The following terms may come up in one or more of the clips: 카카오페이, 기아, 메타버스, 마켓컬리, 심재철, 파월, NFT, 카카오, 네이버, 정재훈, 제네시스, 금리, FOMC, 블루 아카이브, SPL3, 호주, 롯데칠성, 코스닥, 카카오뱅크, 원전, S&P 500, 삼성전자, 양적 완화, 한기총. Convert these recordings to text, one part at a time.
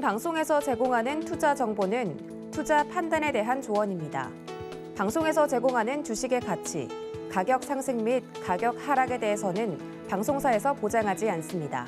본 방송에서 제공하는 투자 정보는 투자 판단에 대한 조언입니다. 방송에서 제공하는 주식의 가치, 가격 상승 및 가격 하락에 대해서는 방송사에서 보장하지 않습니다.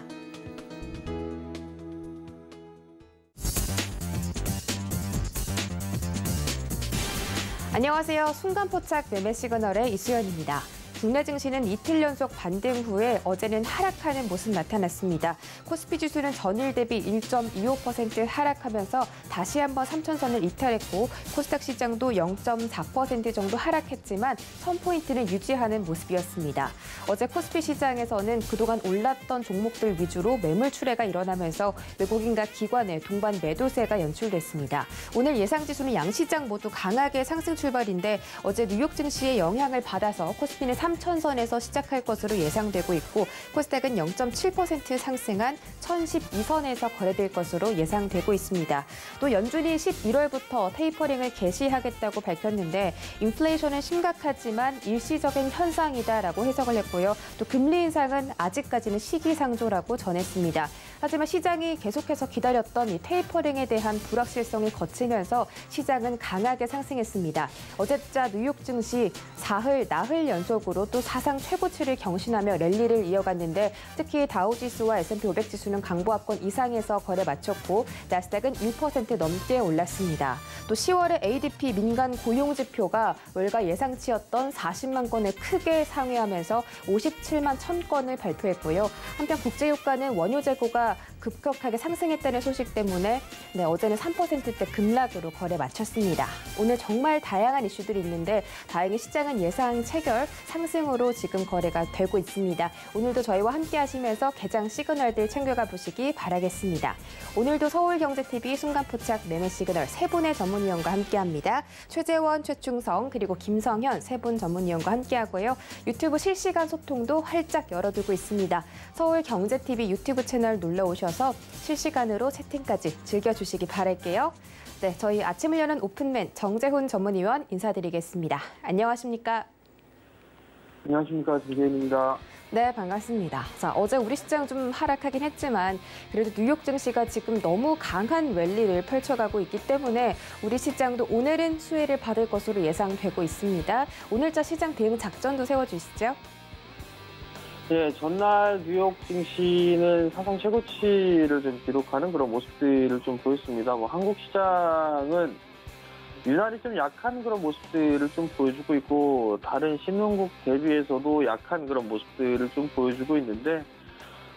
안녕하세요. 순간포착 매매 시그널의 이수연입니다. 국내 증시는 이틀 연속 반등 후에 어제는 하락하는 모습 나타났습니다. 코스피 지수는 전일 대비 1.25% 하락하면서 다시 한번 3,000선을 이탈했고 코스닥 시장도 0.4% 정도 하락했지만 1,000포인트를 유지하는 모습이었습니다. 어제 코스피 시장에서는 그동안 올랐던 종목들 위주로 매물 출회가 일어나면서 외국인과 기관의 동반 매도세가 연출됐습니다. 오늘 예상 지수는 양시장 모두 강하게 상승 출발인데 어제 뉴욕 증시의 영향을 받아서 코스피는 3,000선에서 시작할 것으로 예상되고 있고 코스닥은 0.7% 상승한 1,012선에서 거래될 것으로 예상되고 있습니다. 또 연준이 11월부터 테이퍼링을 개시하겠다고 밝혔는데 인플레이션은 심각하지만 일시적인 현상이다라고 해석을 했고요. 또 금리 인상은 아직까지는 시기상조라고 전했습니다. 하지만 시장이 계속해서 기다렸던 이 테이퍼링에 대한 불확실성이 거치면서 시장은 강하게 상승했습니다. 어제자 뉴욕 증시 사흘 나흘 연속으로 또 사상 최고치를 경신하며 랠리를 이어갔는데 특히 다우지수와 S&P 500 지수는 강보합권 이상에서 거래 마쳤고 나스닥은 1% 넘게 올랐습니다. 또 10월의 ADP 민간 고용 지표가 월가 예상치였던 40만 건을 크게 상회하면서 57만 1,000건을 발표했고요. 한편 국제유가는 원유 재고가 급격하게 상승했다는 소식 때문에 어제는 3%대 급락으로 거래 마쳤습니다. 오늘 정말 다양한 이슈들이 있는데 다행히 시장은 예상 체결 상승으로 지금 거래가 되고 있습니다. 오늘도 저희와 함께 하시면서 개장 시그널들 챙겨가 보시기 바라겠습니다. 오늘도 서울경제TV 순간포착 매매 시그널 세 분의 전문위원과 함께합니다. 최재원, 최충성 그리고 김성현 세 분 전문위원과 함께하고요. 유튜브 실시간 소통도 활짝 열어두고 있습니다. 서울경제TV 유튜브 채널 놀러 오셔서 실시간으로 채팅까지 즐겨주시기 바랄게요. 네, 저희 아침을 여는 오픈맨 정재훈 전문위원 인사드리겠습니다. 안녕하십니까? 안녕하십니까? 정재훈입니다. 네, 반갑습니다. 자, 어제 우리 시장 좀 하락하긴 했지만 그래도 뉴욕 증시가 지금 너무 강한 랠리를 펼쳐가고 있기 때문에 우리 시장도 오늘은 수혜를 받을 것으로 예상되고 있습니다. 오늘자 시장 대응 작전도 세워주시죠. 네, 전날 뉴욕 증시는 사상 최고치를 좀 기록하는 그런 모습들을 좀 보였습니다. 한국 시장은 유난히 좀 약한 그런 모습들을 좀 보여주고 있고 다른 신흥국 대비해서도 약한 그런 모습들을 좀 보여주고 있는데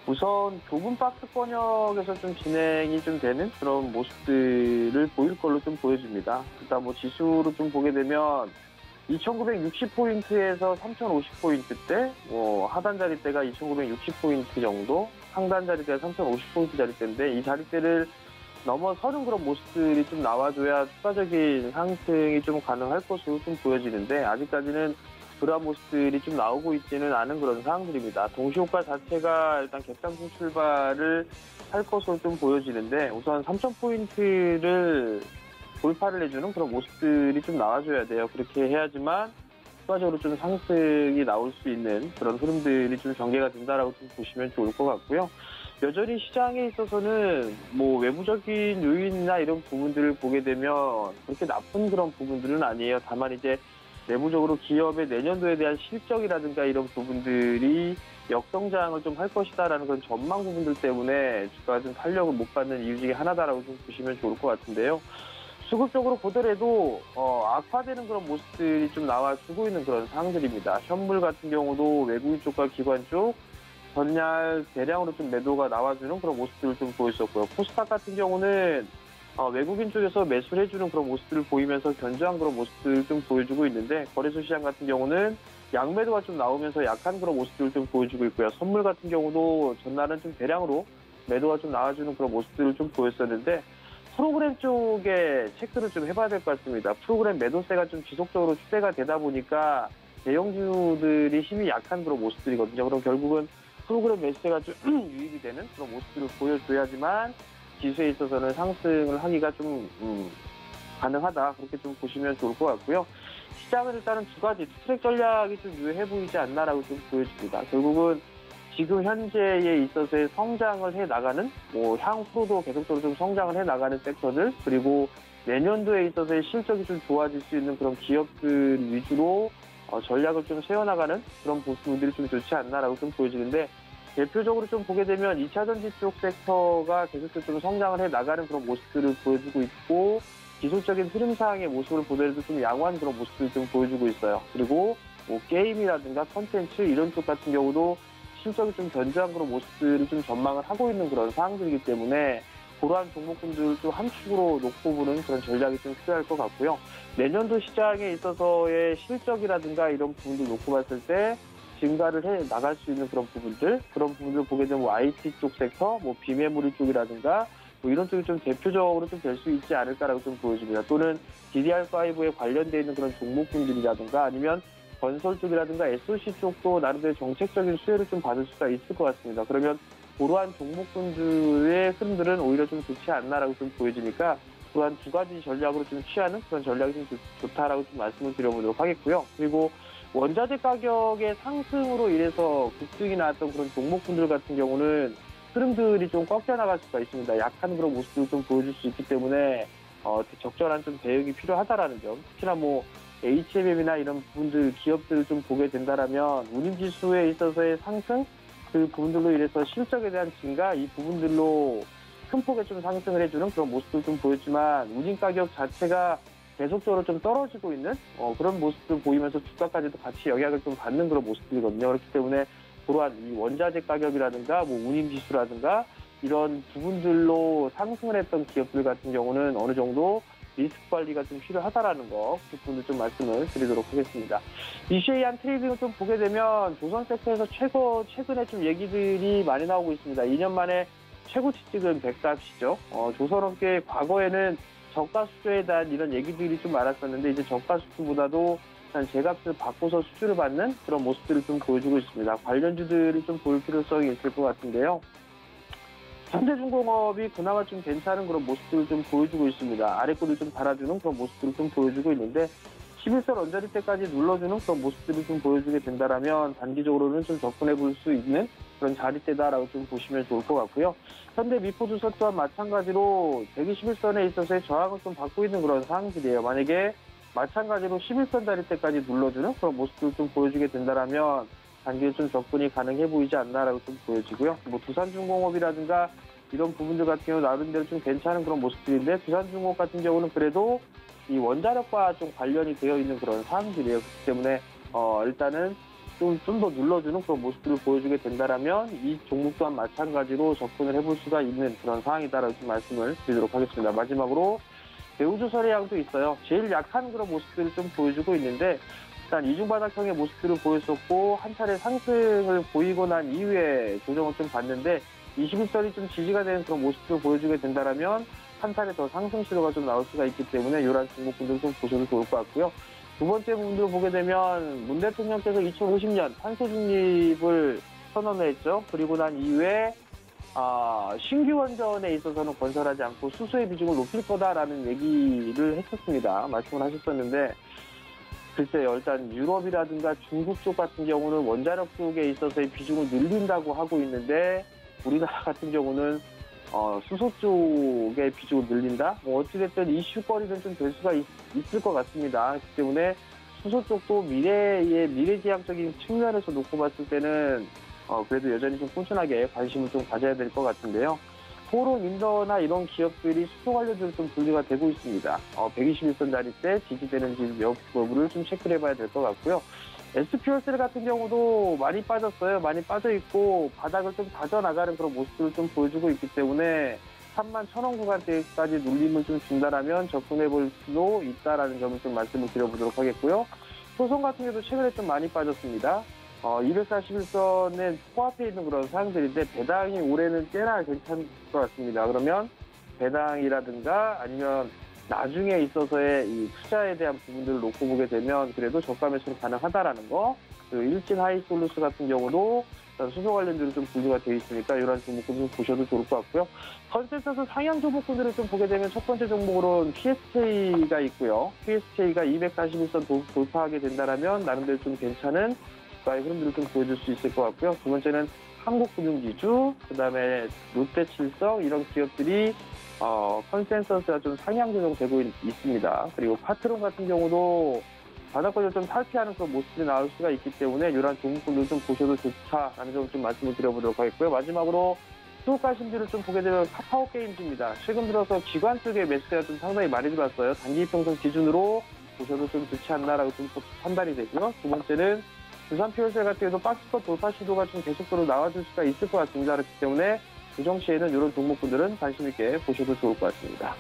우선 좁은 박스권역에서 좀 진행이 좀 되는 그런 모습들을 보일 걸로 좀 보여집니다. 일단 지수로 좀 보게 되면 2,960포인트에서 3,050포인트 대, 하단 자리대가 2,960포인트 정도, 상단 자리대가 3,050포인트 자리대인데 이 자리대를 넘어서는 그런 모습들이 좀 나와줘야 추가적인 상승이 좀 가능할 것으로 좀 보여지는데 아직까지는 그러한 모습들이 좀 나오고 있지는 않은 그런 상황들입니다. 동시효과 자체가 일단 갭상승 출발을 할 것으로 좀 보여지는데 우선 3,000포인트를 돌파를 해주는 그런 모습들이 좀 나와줘야 돼요. 그렇게 해야지만 추가적으로 좀 상승이 나올 수 있는 그런 흐름들이 좀 전개가 된다라고 좀 보시면 좋을 것 같고요. 여전히 시장에 있어서는 외부적인 요인이나 이런 부분들을 보게 되면 그렇게 나쁜 그런 부분들은 아니에요. 다만 이제 내부적으로 기업의 내년도에 대한 실적이라든가 이런 부분들이 역성장을 좀 할 것이다라는 그런 전망 부분들 때문에 주가가 좀 탄력을 못 받는 이유 중에 하나다라고 좀 보시면 좋을 것 같은데요. 수급적으로 보더라도 악화되는 그런 모습들이 좀 나와주고 있는 그런 상황들입니다. 현물 같은 경우도 외국인 쪽과 기관 쪽 전날 대량으로 좀 매도가 나와주는 그런 모습들을 좀 보였었고요. 코스닥 같은 경우는 외국인 쪽에서 매수를 해주는 그런 모습들을 보이면서 견조한 그런 모습들을 좀 보여주고 있는데 거래소 시장 같은 경우는 양매도가 좀 나오면서 약한 그런 모습들을 좀 보여주고 있고요. 선물 같은 경우도 전날은 좀 대량으로 매도가 좀 나와주는 그런 모습들을 좀 보였었는데 프로그램 쪽에 체크를 좀 해봐야 될 것 같습니다. 프로그램 매도세가 좀 지속적으로 추세가 되다 보니까 대형주들이 힘이 약한 그런 모습들이거든요. 그럼 결국은 프로그램 매수세가 좀 유입이 되는 그런 모습들을 보여줘야지만 지수에 있어서는 상승을 하기가 좀 가능하다. 그렇게 좀 보시면 좋을 것 같고요. 시장은 일단은 두 가지 트랙 전략이 좀 유효해 보이지 않나라고 좀 보여집니다. 결국은 지금 현재에 있어서의 성장을 해나가는, 뭐 향후로도 계속적으로 좀 성장을 해나가는 섹터들, 그리고 내년도에 있어서의 실적이 좀 좋아질 수 있는 그런 기업들 위주로 전략을 좀 세워나가는 그런 부분들이 좀 좋지 않나라고 좀 보여지는데, 대표적으로 좀 보게 되면 2차전지 쪽 섹터가 계속적으로 성장을 해나가는 그런 모습들을 보여주고 있고, 기술적인 흐름상의 모습을 보더라도 좀 양호한 그런 모습을 좀 보여주고 있어요. 그리고 뭐 게임이라든가 콘텐츠 이런 쪽 같은 경우도 실적이 좀 견조한 그런 모습들을 좀 전망을 하고 있는 그런 상황들이기 때문에 그러한 종목군들을 좀 한 축으로 놓고 보는 그런 전략이 좀 필요할 것 같고요. 내년도 시장에 있어서의 실적이라든가 이런 부분들 놓고 봤을 때 증가를 해 나갈 수 있는 그런 부분들, 그런 부분들을 보게 되면 뭐 IT 쪽 섹터, 뭐 비메모리 쪽이라든가 뭐 이런 쪽이 좀 대표적으로 좀 될 수 있지 않을까라고 좀 보여집니다. 또는 DDR5에 관련되어 있는 그런 종목군들이라든가 아니면 건설 쪽이라든가 SOC 쪽도 나름대로 정책적인 수혜를 좀 받을 수가 있을 것 같습니다. 그러면 그러한 종목군들의 흐름들은 오히려 좀 좋지 않나라고 좀 보여지니까 그러한 두 가지 전략으로 좀 취하는 그런 전략이 좀 좋다라고 좀 말씀을 드려보도록 하겠고요. 그리고 원자재 가격의 상승으로 인해서 급등이 나왔던 그런 종목군들 같은 경우는 흐름들이 좀 꺾여나갈 수가 있습니다. 약한 그런 모습을 좀 보여줄 수 있기 때문에 적절한 좀 대응이 필요하다라는 점, 특히나 뭐 HMM이나 이런 부분들, 기업들을 좀 보게 된다라면 운임지수에 있어서의 상승, 그 부분들로 인해서 실적에 대한 증가, 이 부분들로 큰 폭의 좀 상승을 해주는 그런 모습도 좀 보였지만 운임가격 자체가 계속적으로 좀 떨어지고 있는 그런 모습도 보이면서 주가까지도 같이 영향을 좀 받는 그런 모습들이거든요. 그렇기 때문에 그러한 이 원자재 가격이라든가 뭐 운임지수라든가 이런 부분들로 상승을 했던 기업들 같은 경우는 어느 정도 리스크 관리가 좀 필요하다라는 거, 그 부분도 좀 말씀을 드리도록 하겠습니다. 이슈에 의한 트레이딩을 좀 보게 되면 조선 섹터에서 최근에 좀 얘기들이 많이 나오고 있습니다. 2년 만에 최고치 찍은 백값이죠. 조선업계 과거에는 저가 수주에 대한 이런 얘기들이 좀 많았었는데 이제 저가 수주보다도 한 제값을 바꿔서 수주를 받는 그런 모습들을 좀 보여주고 있습니다. 관련주들이 좀 볼 필요성이 있을 것 같은데요. 현대중공업이 그나마 좀 괜찮은 그런 모습들을 좀 보여주고 있습니다. 아래꼬리를 좀 달아주는 그런 모습들을 좀 보여주고 있는데 11선 언저리 때까지 눌러주는 그런 모습들을 좀 보여주게 된다라면 단기적으로는 좀 접근해 볼 수 있는 그런 자리대다라고 좀 보시면 좋을 것 같고요. 현대 미포조선 또한 마찬가지로 121선에 있어서의 저항을 좀 받고 있는 그런 상황들이에요. 만약에 마찬가지로 11선 자리 때까지 눌러주는 그런 모습들을 좀 보여주게 된다라면 단기에 좀 접근이 가능해 보이지 않나라고 좀 보여지고요. 뭐 두산중공업이라든가 이런 부분들 같은 경우 나름대로 좀 괜찮은 그런 모습들인데 두산중공업 같은 경우는 그래도 이 원자력과 좀 관련이 되어 있는 그런 사항들이에요. 그렇기 때문에 일단은 좀 더 눌러주는 그런 모습들을 보여주게 된다라면 이 종목 또한 마찬가지로 접근을 해볼 수가 있는 그런 상황이다라고 좀 말씀을 드리도록 하겠습니다. 마지막으로 대우조선의 양도 있어요. 제일 약한 그런 모습들을 좀 보여주고 있는데 일단 이중바닥형의 모습들을 보였었고 한 차례 상승을 보이고 난 이후에 조정을 좀 봤는데 21선이 좀 지지가 되는 그런 모습을 보여주게 된다면 한 차례 더 상승 시도가 좀 나올 수가 있기 때문에 이러한 종목분들 좀 보셔도 좋을 것 같고요. 두 번째 부분들을 보게 되면 문 대통령께서 2050년 탄소 중립을 선언했죠. 그리고 난 이후에 신규 원전에 있어서는 건설하지 않고 수소의 비중을 높일 거다라는 얘기를 했었습니다. 말씀을 하셨었는데 글쎄요, 일단 유럽이라든가 중국 쪽 같은 경우는 원자력 쪽에 있어서의 비중을 늘린다고 하고 있는데 우리나라 같은 경우는 수소 쪽의 비중을 늘린다? 뭐 어찌됐든 이슈거리는 좀 될 수가 있을 것 같습니다. 그렇기 때문에 수소 쪽도 미래의 미래지향적인 측면에서 놓고 봤을 때는 그래도 여전히 좀 꾸준하게 관심을 좀 가져야 될 것 같은데요. 호론 인더나 이런 기업들이 수소 관련주로 좀 분류가 되고 있습니다. 121선 자리 때 지지되는지 여부를 좀 체크를 해봐야 될 것 같고요. SPL3 같은 경우도 많이 빠졌어요. 많이 빠져있고 바닥을 좀 다져나가는 그런 모습을 좀 보여주고 있기 때문에 31,000원 구간대까지 눌림을 좀 준다라면 접근해볼 수도 있다라는 점을 좀 말씀을 드려보도록 하겠고요. 소송 같은 경우도 최근에 좀 많이 빠졌습니다. 241선에 코앞에 있는 그런 사항들인데 배당이 올해는 꽤나 괜찮을 것 같습니다. 그러면 배당이라든가 아니면 나중에 있어서의 이 투자에 대한 부분들을 놓고 보게 되면 그래도 저가 매수는 가능하다라는 거, 그 일진 하이솔루스 같은 경우도 수소 관련주로 좀 분류가 되어 있으니까 이런 종목들을 보셔도 좋을 것 같고요. 컨센서스 상향 종목군들을 좀 보게 되면 첫 번째 종목으로는 PSK가 있고요. PSK가 241선 돌파하게 된다라면 나름대로 좀 괜찮은 주가의 흐름들을 좀 보여줄 수 있을 것 같고요. 두 번째는 한국금융지주, 그다음에 롯데칠성 이런 기업들이 컨센서스가 좀 상향 조정되고 있습니다. 그리고 파트론 같은 경우도 바닥권을 좀 탈피하는 그런 모습이 나올 수가 있기 때문에 이런 종목들을 좀 보셔도 좋다라는 점을 좀 말씀을 드려보도록 하겠고요. 마지막으로 수호가 신주를 좀 보게 되면 카카오 게임즈입니다. 최근 들어서 기관 쪽의 매수가 좀 상당히 많이 들어왔어요. 단기 이평선 기준으로 보셔도 좀 좋지 않나라고 좀 판단이 되고요. 두 번째는 두산 피월셀 같은 경우도 박스권 돌파 시도가 좀 계속적으로 나와줄 수가 있을 것 같습니다. 그렇기 때문에 조정 시에는 이런 종목분들은 관심 있게 보셔도 좋을 것 같습니다.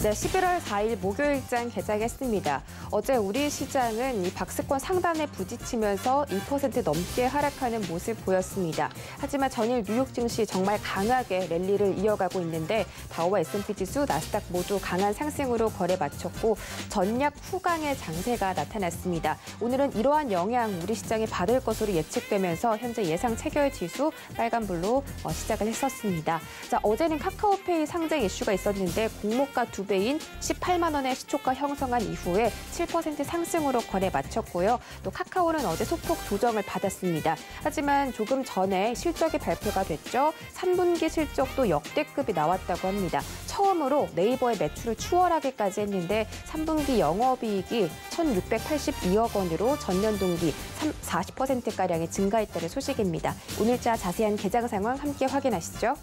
네, 11월 4일 목요일장 개장했습니다. 어제 우리 시장은 이 박스권 상단에 부딪히면서 2% 넘게 하락하는 모습 보였습니다. 하지만 전일 뉴욕 증시 정말 강하게 랠리를 이어가고 있는데 다우와 S&P 지수, 나스닥 모두 강한 상승으로 거래 마쳤고 전략 후강의 장세가 나타났습니다. 오늘은 이러한 영향 우리 시장이 받을 것으로 예측되면서 현재 예상 체결 지수 빨간불로 시작을 했었습니다. 자, 어제는 카카오페이 상장 이슈가 있었는데 공모가 2배 인 18만 원의 시초가 형성한 이후에 7% 상승으로 거래 마쳤고요. 또 카카오는 어제 소폭 조정을 받았습니다. 하지만 조금 전에 실적이 발표가 됐죠. 3분기 실적도 역대급이 나왔다고 합니다. 처음으로 네이버의 매출을 추월하기까지 했는데 3분기 영업이익이 1,682억 원으로 전년 동기 40%가량이 증가했다는 소식입니다. 오늘자 자세한 개장 상황 함께 확인하시죠.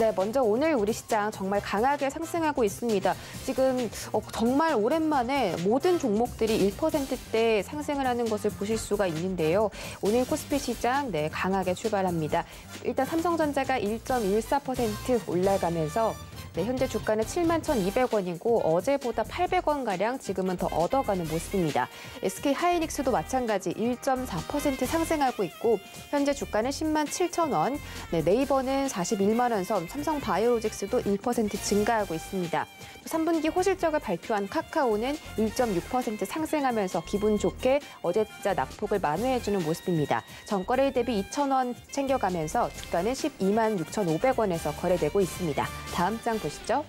네, 먼저 오늘 우리 시장 정말 강하게 상승하고 있습니다. 지금 정말 오랜만에 모든 종목들이 1%대 상승을 하는 것을 보실 수가 있는데요. 오늘 코스피 시장 네, 강하게 출발합니다. 일단 삼성전자가 1.14% 올라가면서 네, 현재 주가는 71,200원이고 어제보다 800원가량 지금은 더 얻어가는 모습입니다. SK하이닉스도 마찬가지 1.4% 상승하고 있고 현재 주가는 107,000원, 네, 네이버는 41만 원 선, 삼성바이오로직스도 1% 증가하고 있습니다. 또 3분기 호실적을 발표한 카카오는 1.6% 상승하면서 기분 좋게 어제자 낙폭을 만회해주는 모습입니다. 전거래일 대비 2,000원 챙겨가면서 주가는 126,500원에서 거래되고 있습니다. 다음 장 보시죠.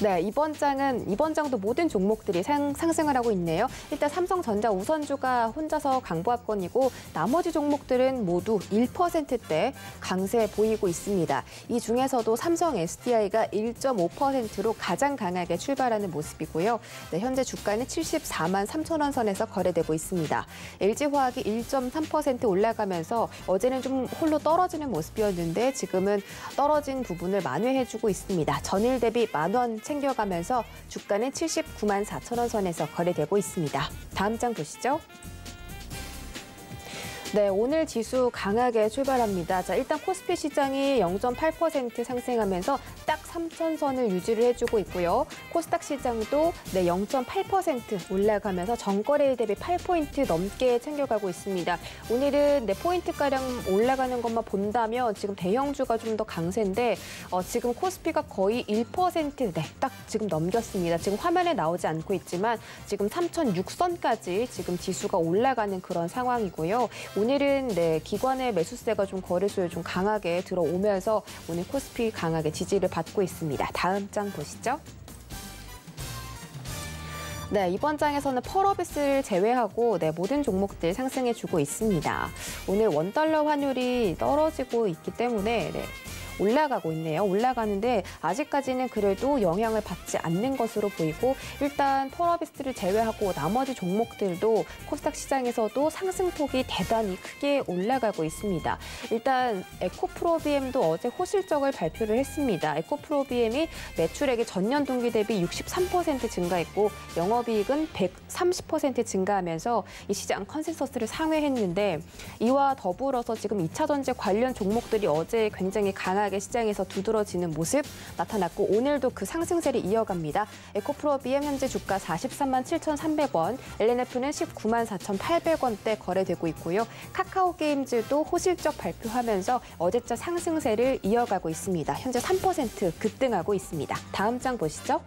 네, 이번 장도 모든 종목들이 상승을 하고 있네요. 일단 삼성전자 우선주가 혼자서 강보합권이고 나머지 종목들은 모두 1%대 강세 보이고 있습니다. 이 중에서도 삼성 SDI가 1.5%로 가장 강하게 출발하는 모습이고요. 네, 현재 주가는 743,000원 선에서 거래되고 있습니다. LG화학이 1.3% 올라가면서 어제는 좀 홀로 떨어지는 모습이었는데 지금은 떨어진 부분을 만회해주고 있습니다. 전일 대비 10,000원 챙겨가면서 주가는 794,000원 선에서 거래되고 있습니다. 다음 장 보시죠. 네, 오늘 지수 강하게 출발합니다. 자, 일단 코스피 시장이 0.8% 상승하면서 딱 3,000선을 유지를 해주고 있고요. 코스닥 시장도 네, 0.8% 올라가면서 전거래일 대비 8포인트 넘게 챙겨가고 있습니다. 오늘은 네, 포인트가량 올라가는 것만 본다면 지금 대형주가 좀 더 강세인데 지금 코스피가 거의 1% 네, 딱 지금 넘겼습니다. 지금 화면에 나오지 않고 있지만 지금 3,006선까지 지금 지수가 올라가는 그런 상황이고요. 오늘은 네, 기관의 매수세가 좀 거래소에 좀 강하게 들어오면서 오늘 코스피 강하게 지지를 받고 있습니다. 다음 장 보시죠. 네, 이번 장에서는 펄어비스를 제외하고 네, 모든 종목들 상승해주고 있습니다. 오늘 원달러 환율이 떨어지고 있기 때문에 네, 올라가고 있네요. 올라가는데 아직까지는 그래도 영향을 받지 않는 것으로 보이고 일단 펄어비스를 제외하고 나머지 종목들도 코스닥 시장에서도 상승폭이 대단히 크게 올라가고 있습니다. 일단 에코프로비엠도 어제 호실적을 발표를 했습니다. 에코프로비엠이 매출액이 전년 동기 대비 63% 증가했고 영업이익은 130% 증가하면서 이 시장 컨센서스를 상회했는데 이와 더불어서 지금 2차전지 관련 종목들이 어제 굉장히 강하게 시장에서 두드러지는 모습 나타났고 오늘도 그 상승세를 이어갑니다. 에코프로비엠 현재 주가 437,300원, LNF는 194,800원대 거래되고 있고요. 카카오게임즈도 호실적 발표하면서 어제자 상승세를 이어가고 있습니다. 현재 3% 급등하고 있습니다. 다음 장 보시죠.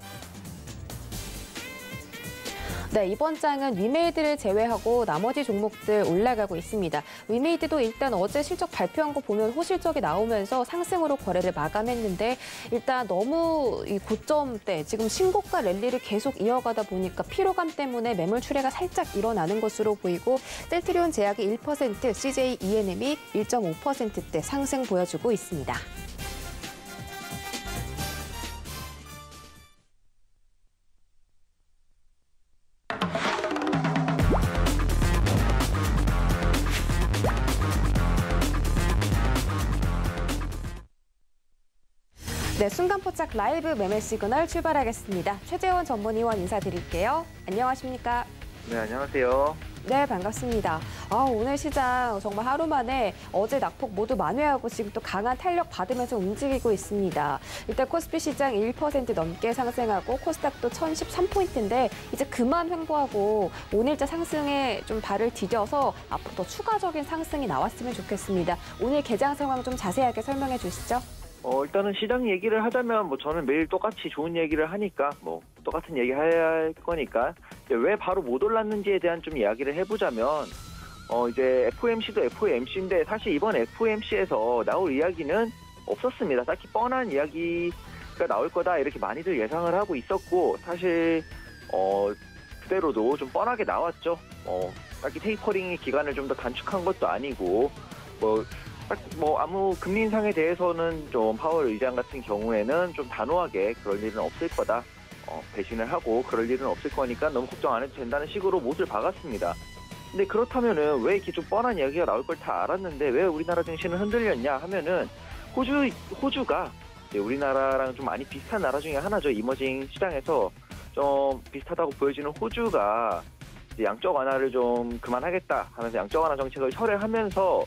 네, 이번 장은 위메이드를 제외하고 나머지 종목들 올라가고 있습니다. 위메이드도 일단 어제 실적 발표한 거 보면 호실적이 나오면서 상승으로 거래를 마감했는데 일단 너무 이 고점대, 지금 신고가 랠리를 계속 이어가다 보니까 피로감 때문에 매물 출회가 살짝 일어나는 것으로 보이고 셀트리온 제약이 1%, CJ E&M이 1.5%대 상승 보여주고 있습니다. 네, 순간포착 라이브 매매 시그널 출발하겠습니다. 최재원 전문위원 인사드릴게요. 안녕하십니까? 네, 안녕하세요. 네, 반갑습니다. 오늘 시장 정말 하루 만에 어제 낙폭 모두 만회하고 지금 또 강한 탄력 받으면서 움직이고 있습니다. 일단 코스피 시장 1% 넘게 상승하고 코스닥도 1,013포인트인데 이제 그만 횡보하고 오늘자 상승에 좀 발을 디뎌서 앞으로 더 추가적인 상승이 나왔으면 좋겠습니다. 오늘 개장 상황 좀 자세하게 설명해 주시죠. 일단은 시장 얘기를 하자면 뭐 저는 매일 똑같이 좋은 얘기를 하니까 뭐 똑같은 얘기 할 거니까 왜 바로 못 올랐는지에 대한 좀 이야기를 해보자면 이제 FOMC도 FOMC인데 사실 이번 FOMC에서 나올 이야기는 없었습니다. 딱히 뻔한 이야기가 나올 거다 이렇게 많이들 예상을 하고 있었고 사실 그대로도 좀 뻔하게 나왔죠. 딱히 테이퍼링의 기간을 좀 더 단축한 것도 아니고 뭐 아무 금리 인상에 대해서는 좀 파월 의장 같은 경우에는 좀 단호하게 그럴 일은 없을 거다. 배신을 하고 그럴 일은 없을 거니까 너무 걱정 안 해도 된다는 식으로 못을 박았습니다. 근데 그렇다면은 왜 이렇게 좀 뻔한 이야기가 나올 걸 다 알았는데 왜 우리나라 증시는 흔들렸냐 하면은 호주가 우리나라랑 좀 많이 비슷한 나라 중에 하나죠. 이머징 시장에서 좀 비슷하다고 보여지는 호주가 이제 양적 완화를 좀 그만하겠다 하면서 양적 완화 정책을 철회하면서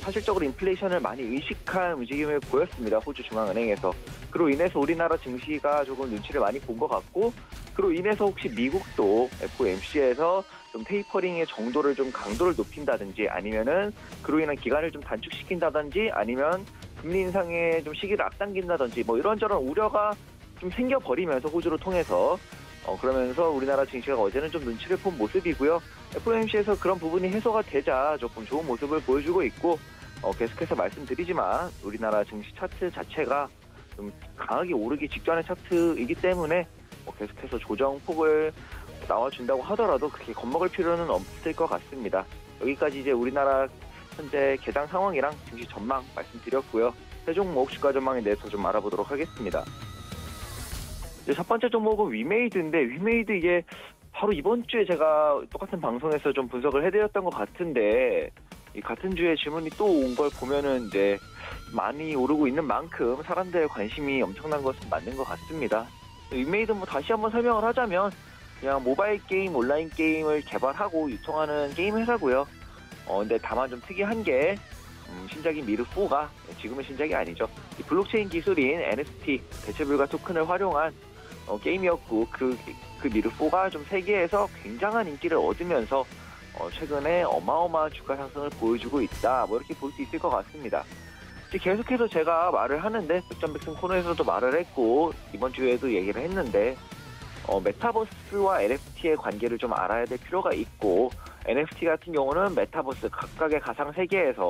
사실적으로 인플레이션을 많이 의식한 움직임을 보였습니다. 호주 중앙은행에서. 그로 인해서 우리나라 증시가 조금 눈치를 많이 본 것 같고 그로 인해서 혹시 미국도 FOMC에서 좀 테이퍼링의 정도를 좀 강도를 높인다든지 아니면은 그로 인한 기간을 좀 단축시킨다든지 아니면 금리 인상의 좀 시기를 앞당긴다든지 뭐 이런저런 우려가 좀 생겨버리면서 호주를 통해서 그러면서 우리나라 증시가 어제는 좀 눈치를 본 모습이고요. FOMC에서 그런 부분이 해소가 되자 조금 좋은 모습을 보여주고 있고 계속해서 말씀드리지만 우리나라 증시 차트 자체가 좀 강하게 오르기 직전의 차트이기 때문에 계속해서 조정폭을 나와준다고 하더라도 그렇게 겁먹을 필요는 없을 것 같습니다. 여기까지 이제 우리나라 현재 개장 상황이랑 증시 전망 말씀드렸고요. 세 종목 주가 전망에 대해서 좀 알아보도록 하겠습니다. 이제 첫 번째 종목은 위메이드인데 위메이드 이게 바로 이번 주에 제가 똑같은 방송에서 좀 분석을 해드렸던 것 같은데 이 같은 주에 질문이 또 온 걸 보면은 이제 많이 오르고 있는 만큼 사람들의 관심이 엄청난 것은 맞는 것 같습니다. 위메이드 뭐 다시 한번 설명을 하자면 그냥 모바일 게임, 온라인 게임을 개발하고 유통하는 게임 회사고요. 근데 다만 좀 특이한 게 신작인 미르4가 지금은 신작이 아니죠. 이 블록체인 기술인 NFT 대체불가 토큰을 활용한 게임이었고 그 미르4가 좀 세계에서 굉장한 인기를 얻으면서 최근에 어마어마한 주가 상승을 보여주고 있다. 뭐 이렇게 볼 수 있을 것 같습니다. 이제 계속해서 제가 말을 하는데 백전백승 코너에서도 말을 했고 이번 주에도 얘기를 했는데 메타버스와 NFT의 관계를 좀 알아야 될 필요가 있고 NFT 같은 경우는 메타버스 각각의 가상 세계에서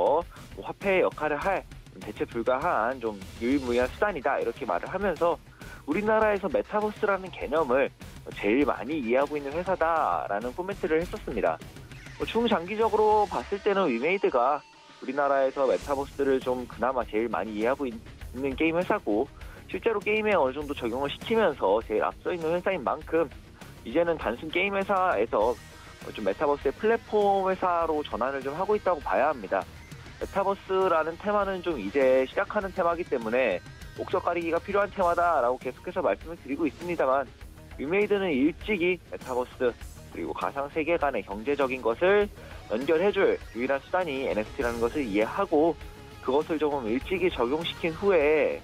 뭐 화폐의 역할을 할 대체 불가한 좀 유일무이한 수단이다 이렇게 말을 하면서 우리나라에서 메타버스라는 개념을 제일 많이 이해하고 있는 회사다라는 코멘트를 했었습니다. 중장기적으로 봤을 때는 위메이드가 우리나라에서 메타버스를 좀 그나마 제일 많이 이해하고 있는 게임 회사고 실제로 게임에 어느 정도 적용을 시키면서 제일 앞서 있는 회사인 만큼 이제는 단순 게임 회사에서 좀 메타버스의 플랫폼 회사로 전환을 좀 하고 있다고 봐야 합니다. 메타버스라는 테마는 좀 이제 시작하는 테마이기 때문에 목적 가리기가 필요한 테마다라고 계속해서 말씀을 드리고 있습니다만 위메이드는 일찍이 메타버스 그리고 가상세계 간의 경제적인 것을 연결해줄 유일한 수단이 NFT라는 것을 이해하고 그것을 조금 일찍이 적용시킨 후에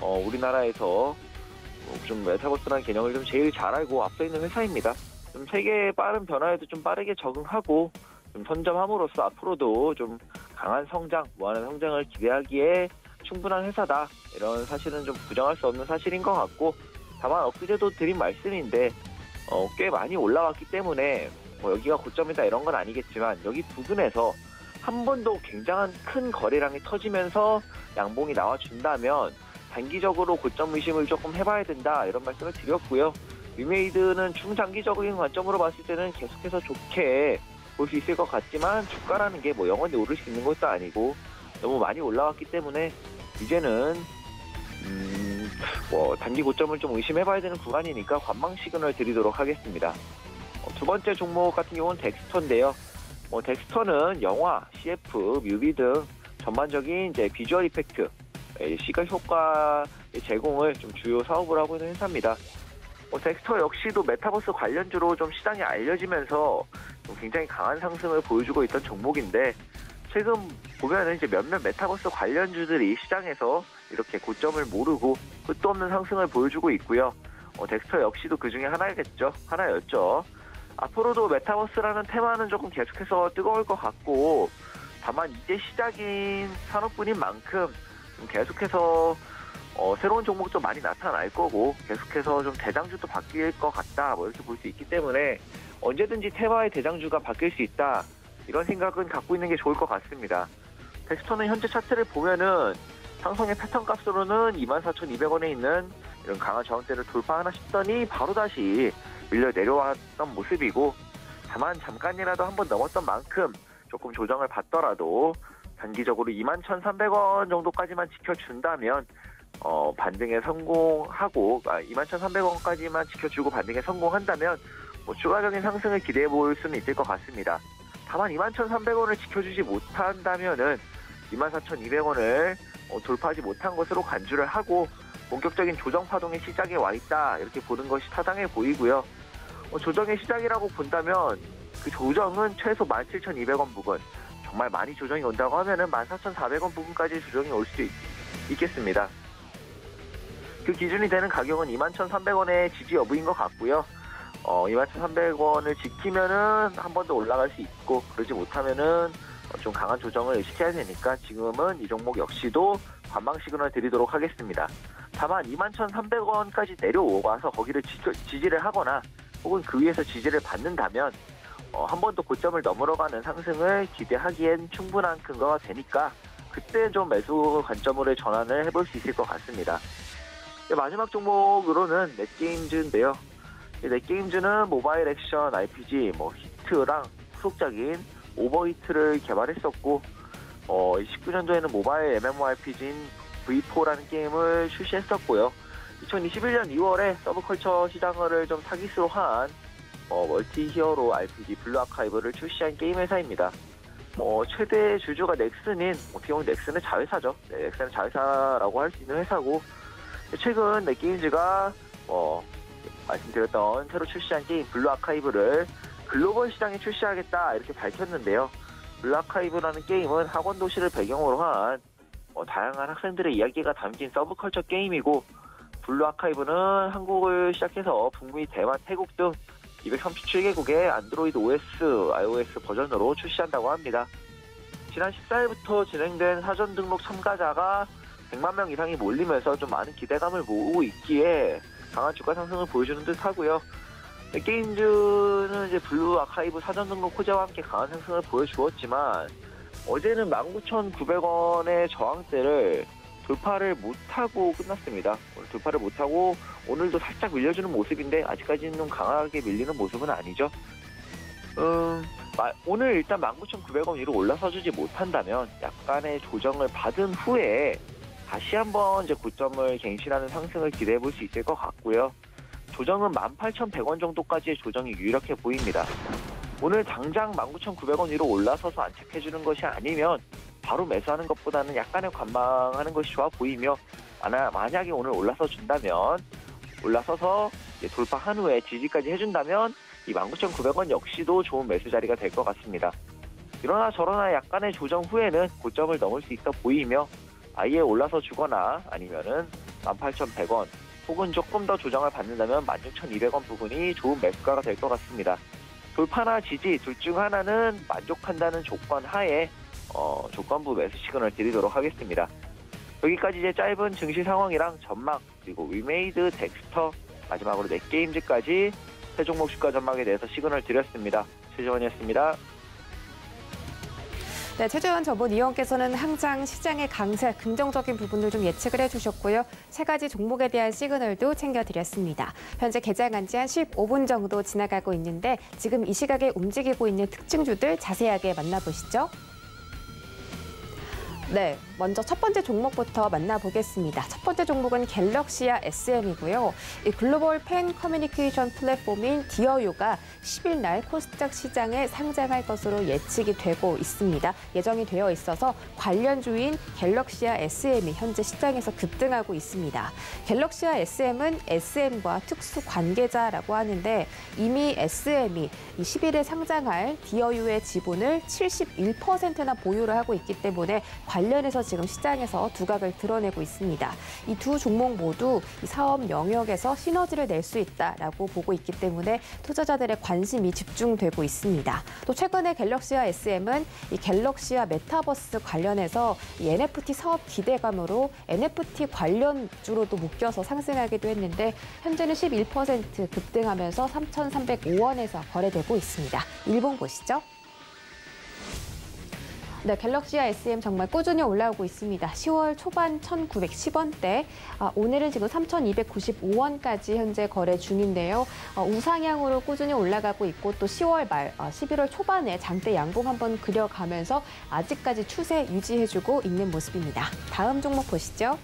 우리나라에서 좀 메타버스라는 개념을 좀 제일 잘 알고 앞서 있는 회사입니다. 좀 세계의 빠른 변화에도 좀 빠르게 적응하고 좀 선점함으로써 앞으로도 좀 강한 성장, 무한한 성장을 기대하기에 충분한 회사다. 이런 사실은 좀 부정할 수 없는 사실인 것 같고 다만 엊그제도 드린 말씀인데 꽤 많이 올라왔기 때문에 뭐 여기가 고점이다 이런 건 아니겠지만 여기 부근에서 한 번 더 굉장한 큰 거래량이 터지면서 양봉이 나와준다면 단기적으로 고점 의심을 조금 해봐야 된다 이런 말씀을 드렸고요. 위메이드는 중장기적인 관점으로 봤을 때는 계속해서 좋게 볼 수 있을 것 같지만 주가라는 게 뭐 영원히 오를 수 있는 것도 아니고 너무 많이 올라왔기 때문에 이제는 뭐 단기 고점을 좀 의심해봐야 되는 구간이니까 관망 시그널 드리도록 하겠습니다. 두 번째 종목 같은 경우는 덱스터인데요. 덱스터는 영화, CF, 뮤비 등 전반적인 이제 비주얼 이펙트, 시각 효과의 제공을 좀 주요 사업을 하고 있는 회사입니다. 덱스터 역시도 메타버스 관련주로 좀 시장에 알려지면서 좀 굉장히 강한 상승을 보여주고 있던 종목인데 최근 보면은 이제 몇몇 메타버스 관련주들이 시장에서 이렇게 고점을 모르고 끝도 없는 상승을 보여주고 있고요. 덱스터 역시도 그 중에 하나였죠. 앞으로도 메타버스라는 테마는 조금 계속해서 뜨거울 것 같고 다만 이제 시작인 산업군인 만큼 계속해서 새로운 종목도 많이 나타날 거고 계속해서 좀 대장주도 바뀔 것 같다 뭐 이렇게 볼 수 있기 때문에 언제든지 테마의 대장주가 바뀔 수 있다 이런 생각은 갖고 있는 게 좋을 것 같습니다. 덱스터는 현재 차트를 보면은 상승의 패턴값으로는 24,200원에 있는 이런 강한 저항대를 돌파하나 싶더니 바로 다시 밀려 내려왔던 모습이고 다만 잠깐이라도 한번 넘었던 만큼 조금 조정을 받더라도 단기적으로 21,300원 정도까지만 지켜준다면 반등에 성공하고 21,300원까지만 지켜주고 반등에 성공한다면 뭐 추가적인 상승을 기대해 볼 수는 있을 것 같습니다. 다만 21,300원을 지켜주지 못한다면은 24,200원을 돌파하지 못한 것으로 간주를 하고 본격적인 조정 파동의 시작에 와 있다 이렇게 보는 것이 타당해 보이고요. 조정의 시작이라고 본다면 그 조정은 최소 17,200원 부근, 정말 많이 조정이 온다고 하면은 14,400원 부근까지 조정이 올 수도 있겠습니다. 그 기준이 되는 가격은 21,300원의 지지 여부인 것 같고요. 21,300원을 지키면은 한 번 더 올라갈 수 있고 그러지 못하면은 좀 강한 조정을 의식해야 되니까 지금은 이 종목 역시도 관망 시그널 드리도록 하겠습니다. 다만 21,300원까지 내려와서 거기를 지지를 하거나 혹은 그 위에서 지지를 받는다면 한 번 더 고점을 넘으러가는 상승을 기대하기엔 충분한 근거가 되니까 그때 좀 매수 관점으로 전환을 해볼 수 있을 것 같습니다. 마지막 종목으로는 넷게임즈인데요. 넷게임즈는 모바일 액션 RPG, 히트랑 후속작인 오버히트를 개발했었고 19년도에는 모바일 MMORPG인 V4라는 게임을 출시했었고요. 2021년 2월에 서브컬처 시장을 좀 타깃으로 한 멀티 히어로 RPG 블루 아카이브를 출시한 게임 회사입니다. 최대 주주가 넥슨인, 어떻게 보면 넥슨은 자회사죠. 넥슨은 자회사라고 할 수 있는 회사고 최근 넷게임즈가 말씀드렸던 새로 출시한 게임 블루 아카이브를 글로벌 시장에 출시하겠다 이렇게 밝혔는데요. 블루 아카이브라는 게임은 학원 도시를 배경으로 한 다양한 학생들의 이야기가 담긴 서브컬처 게임이고 블루 아카이브는 한국을 시작해서 북미, 대만, 태국 등 237개국의 안드로이드 OS, iOS 버전으로 출시한다고 합니다. 지난 14일부터 진행된 사전 등록 참가자가 100만 명 이상이 몰리면서 좀 많은 기대감을 모으고 있기에 강한 주가 상승을 보여주는 듯 하고요. 게임즈는 이제 블루 아카이브 사전 등록 호재와 함께 강한 상승을 보여주었지만 어제는 19,900원의 저항대를 돌파를 못하고 끝났습니다. 돌파를 못하고 오늘도 살짝 밀려주는 모습인데 아직까지는 강하게 밀리는 모습은 아니죠. 오늘 일단 19,900원 위로 올라서주지 못한다면 약간의 조정을 받은 후에 다시 한번 이제 고점을 갱신하는 상승을 기대해 볼 수 있을 것 같고요. 조정은 18,100원 정도까지의 조정이 유력해 보입니다. 오늘 당장 19,900원 위로 올라서서 안착해주는 것이 아니면 바로 매수하는 것보다는 약간의 관망하는 것이 좋아 보이며 만약에 오늘 올라서서 돌파한 후에 지지까지 해준다면 이 19,900원 역시도 좋은 매수 자리가 될 것 같습니다. 이러나 저러나 약간의 조정 후에는 고점을 넘을 수 있어 보이며 아예 올라서 주거나 아니면은 18,100원 혹은 조금 더 조정을 받는다면 16,200원 부분이 좋은 매수가가 될 것 같습니다. 돌파나 지지 둘 중 하나는 만족한다는 조건 하에 조건부 매수 시그널 드리도록 하겠습니다. 여기까지 이제 짧은 증시 상황이랑 전망 그리고 위메이드, 덱스터 마지막으로 넷게임즈까지 새 종목 주가 전망에 대해서 시그널 드렸습니다. 최재원이었습니다. 네, 최재원 전문위원께서는 항상 시장의 강세, 긍정적인 부분을 좀 예측을 해주셨고요. 세 가지 종목에 대한 시그널도 챙겨드렸습니다. 현재 개장한 지 한 15분 정도 지나가고 있는데 지금 이 시각에 움직이고 있는 특징주들 자세하게 만나보시죠. 네, 먼저 첫 번째 종목부터 만나보겠습니다. 첫 번째 종목은 갤럭시아 SM이고요. 이 글로벌 팬 커뮤니케이션 플랫폼인 디어유가 10일 날 코스닥 시장에 상장할 것으로 예측이 되고 있습니다. 예정이 되어 있어서 관련주인 갤럭시아 SM이 현재 시장에서 급등하고 있습니다. 갤럭시아 SM은 SM과 특수 관계자라고 하는데 이미 SM이 10일에 상장할 디어유의 지분을 71%나 보유를 하고 있기 때문에 관련해서 지금 시장에서 두각을 드러내고 있습니다. 이 두 종목 모두 이 사업 영역에서 시너지를 낼 수 있다라고 보고 있기 때문에 투자자들의 관심이 집중되고 있습니다. 또 최근에 갤럭시아 SM은 이 갤럭시아 메타버스 관련해서 이 NFT 사업 기대감으로 NFT 관련주로도 묶여서 상승하기도 했는데 현재는 11% 급등하면서 3,305원에서 거래되고 있습니다. 일본 보시죠. 네, 갤럭시아 SM 정말 꾸준히 올라오고 있습니다. 10월 초반 1,910원대, 오늘은 지금 3,295원까지 현재 거래 중인데요. 우상향으로 꾸준히 올라가고 있고 또 10월 말, 11월 초반에 장대 양봉 한번 그려가면서 아직까지 추세 유지해주고 있는 모습입니다. 다음 종목 보시죠.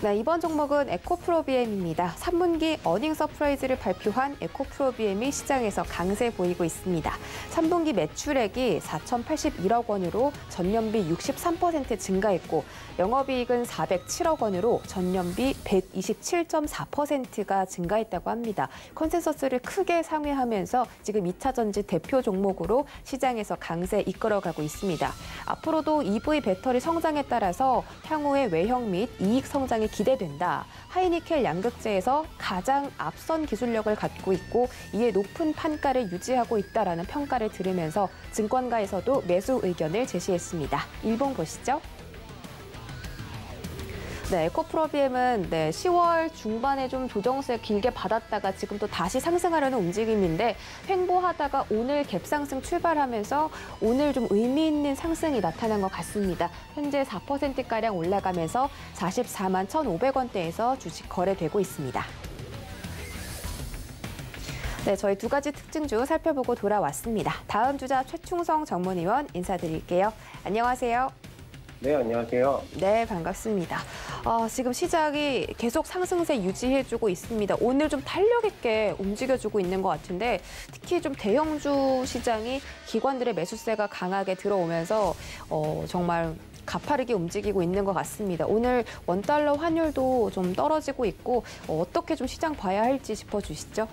네, 이번 종목은 에코프로비엠입니다. 3분기 어닝 서프라이즈를 발표한 에코프로비엠이 시장에서 강세 보이고 있습니다. 3분기 매출액이 4,081억 원으로 전년비 63% 증가했고 영업이익은 407억 원으로 전년비 127.4%가 증가했다고 합니다. 컨센서스를 크게 상회하면서 지금 2차전지 대표 종목으로 시장에서 강세 이끌어가고 있습니다. 앞으로도 EV 배터리 성장에 따라서 향후의 외형 및 이익 성장이 기대된다. 하이니켈 양극재에서 가장 앞선 기술력을 갖고 있고 이에 높은 판가를 유지하고 있다라는 평가를 들으면서 증권가에서도 매수 의견을 제시했습니다. 일봉 보시죠. 네, 에코프로비엠은 10월 중반에 좀 조정세 길게 받았다가 지금 또 다시 상승하려는 움직임인데 횡보하다가 오늘 갭상승 출발하면서 오늘 좀 의미 있는 상승이 나타난 것 같습니다. 현재 4%가량 올라가면서 44만 1,500원대에서 주식 거래되고 있습니다. 네, 저희 두 가지 특징주 살펴보고 돌아왔습니다. 다음 주자 최충성 전문위원 인사드릴게요. 안녕하세요. 네, 안녕하세요. 네, 반갑습니다. 지금 시장이 계속 상승세 유지해주고 있습니다. 오늘 좀 탄력 있게 움직여주고 있는 것 같은데 특히 좀 대형주 시장이 기관들의 매수세가 강하게 들어오면서 정말 가파르게 움직이고 있는 것 같습니다. 오늘 원달러 환율도 좀 떨어지고 있고 어떻게 좀 시장 봐야 할지 짚어주시죠.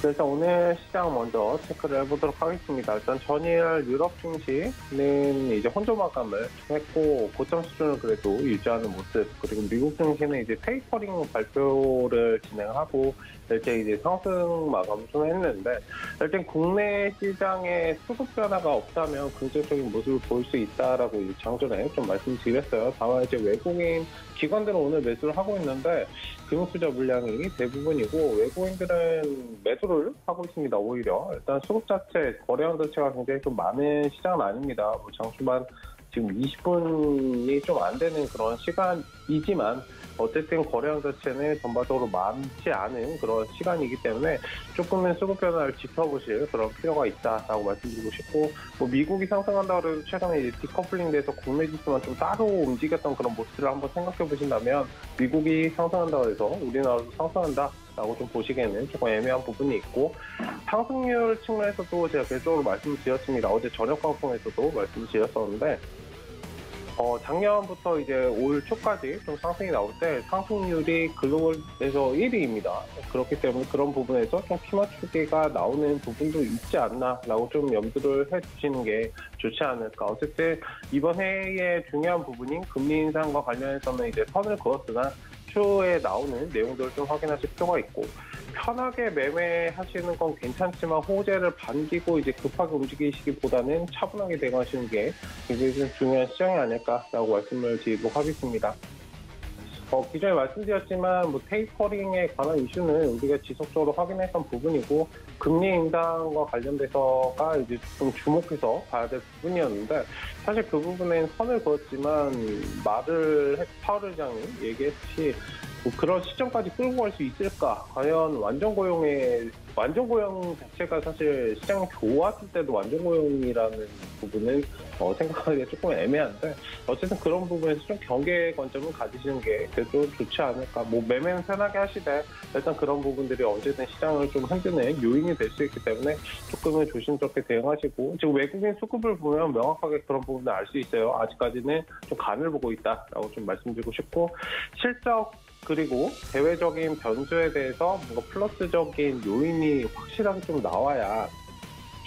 그래서 오늘 시장 먼저 체크를 해보도록 하겠습니다. 일단 전일 유럽 증시는 이제 혼조마감을 했고 고점 수준을 그래도 유지하는 모습, 그리고 미국 증시는 이제 테이퍼링 발표를 진행하고 일제 이제 상승 마감을 좀 했는데 일단 국내 시장의 수급 변화가 없다면 긍정적인 모습을 볼 수 있다라고 이제 장전에 좀 말씀드렸어요. 다만 이제 외국인 기관들은 오늘 매수를 하고 있는데 금융투자 물량이 대부분이고 외국인들은 매수를 하고 있습니다. 오히려 일단 수급 자체, 거래량 자체가 굉장히 좀 많은 시장은 아닙니다. 뭐 장초반 지금 20분이 좀 안 되는 그런 시간이지만 어쨌든 거래량 자체는 전반적으로 많지 않은 그런 시간이기 때문에 조금은 수급 변화를 지켜보실 그런 필요가 있다라고 말씀드리고 싶고, 뭐 미국이 상승한다고 해도 최근에 이제 디커플링돼서 국내 지수만 좀 따로 움직였던 그런 모습을 한번 생각해 보신다면 미국이 상승한다고 해서 우리나라도 상승한다 라고 좀 보시기에는 조금 애매한 부분이 있고, 상승률 측면에서도 제가 계속적으로 말씀드렸습니다. 어제 저녁 방송에서도 말씀드렸었는데 작년부터 이제 올 초까지 좀 상승이 나올 때 상승률이 글로벌에서 1위입니다. 그렇기 때문에 그런 부분에서 좀 피맞추기가 나오는 부분도 있지 않나라고 좀 염두를 해주시는 게 좋지 않을까. 어쨌든 이번 해의 중요한 부분인 금리 인상과 관련해서는 이제 선을 그었으나 추후에 나오는 내용들을 좀 확인하실 필요가 있고, 편하게 매매하시는 건 괜찮지만 호재를 반기고 이제 급하게 움직이시기보다는 차분하게 대응하시는 게 굉장히 좀 중요한 시장이 아닐까라고 말씀을 드리도록 하겠습니다. 기존에 말씀드렸지만 테이퍼링에 관한 이슈는 우리가 지속적으로 확인했던 부분이고 금리 인상과 관련돼서가 이제 좀 주목해서 봐야 될 부분이었는데 사실 그 부분엔 선을 그었지만 파월 의장이 얘기했듯이 그런 시점까지 끌고 갈 수 있을까? 과연 완전 고용 자체가 사실 시장이 좋았을 때도 완전 고용이라는 부분은 생각하기가 조금 애매한데 어쨌든 그런 부분에서 좀 경계 관점을 가지시는 게 그래도 좋지 않을까. 매매는 편하게 하시되 일단 그런 부분들이 언제든 시장을 좀 흔드는 요인이 될 수 있기 때문에 조금은 조심스럽게 대응하시고 지금 외국인 수급을 보면 명확하게 그런 부분을 알 수 있어요. 아직까지는 좀 간을 보고 있다라고 좀 말씀드리고 싶고 실적 그리고 대외적인 변수에 대해서 뭔가 플러스적인 요인이 확실하게 좀 나와야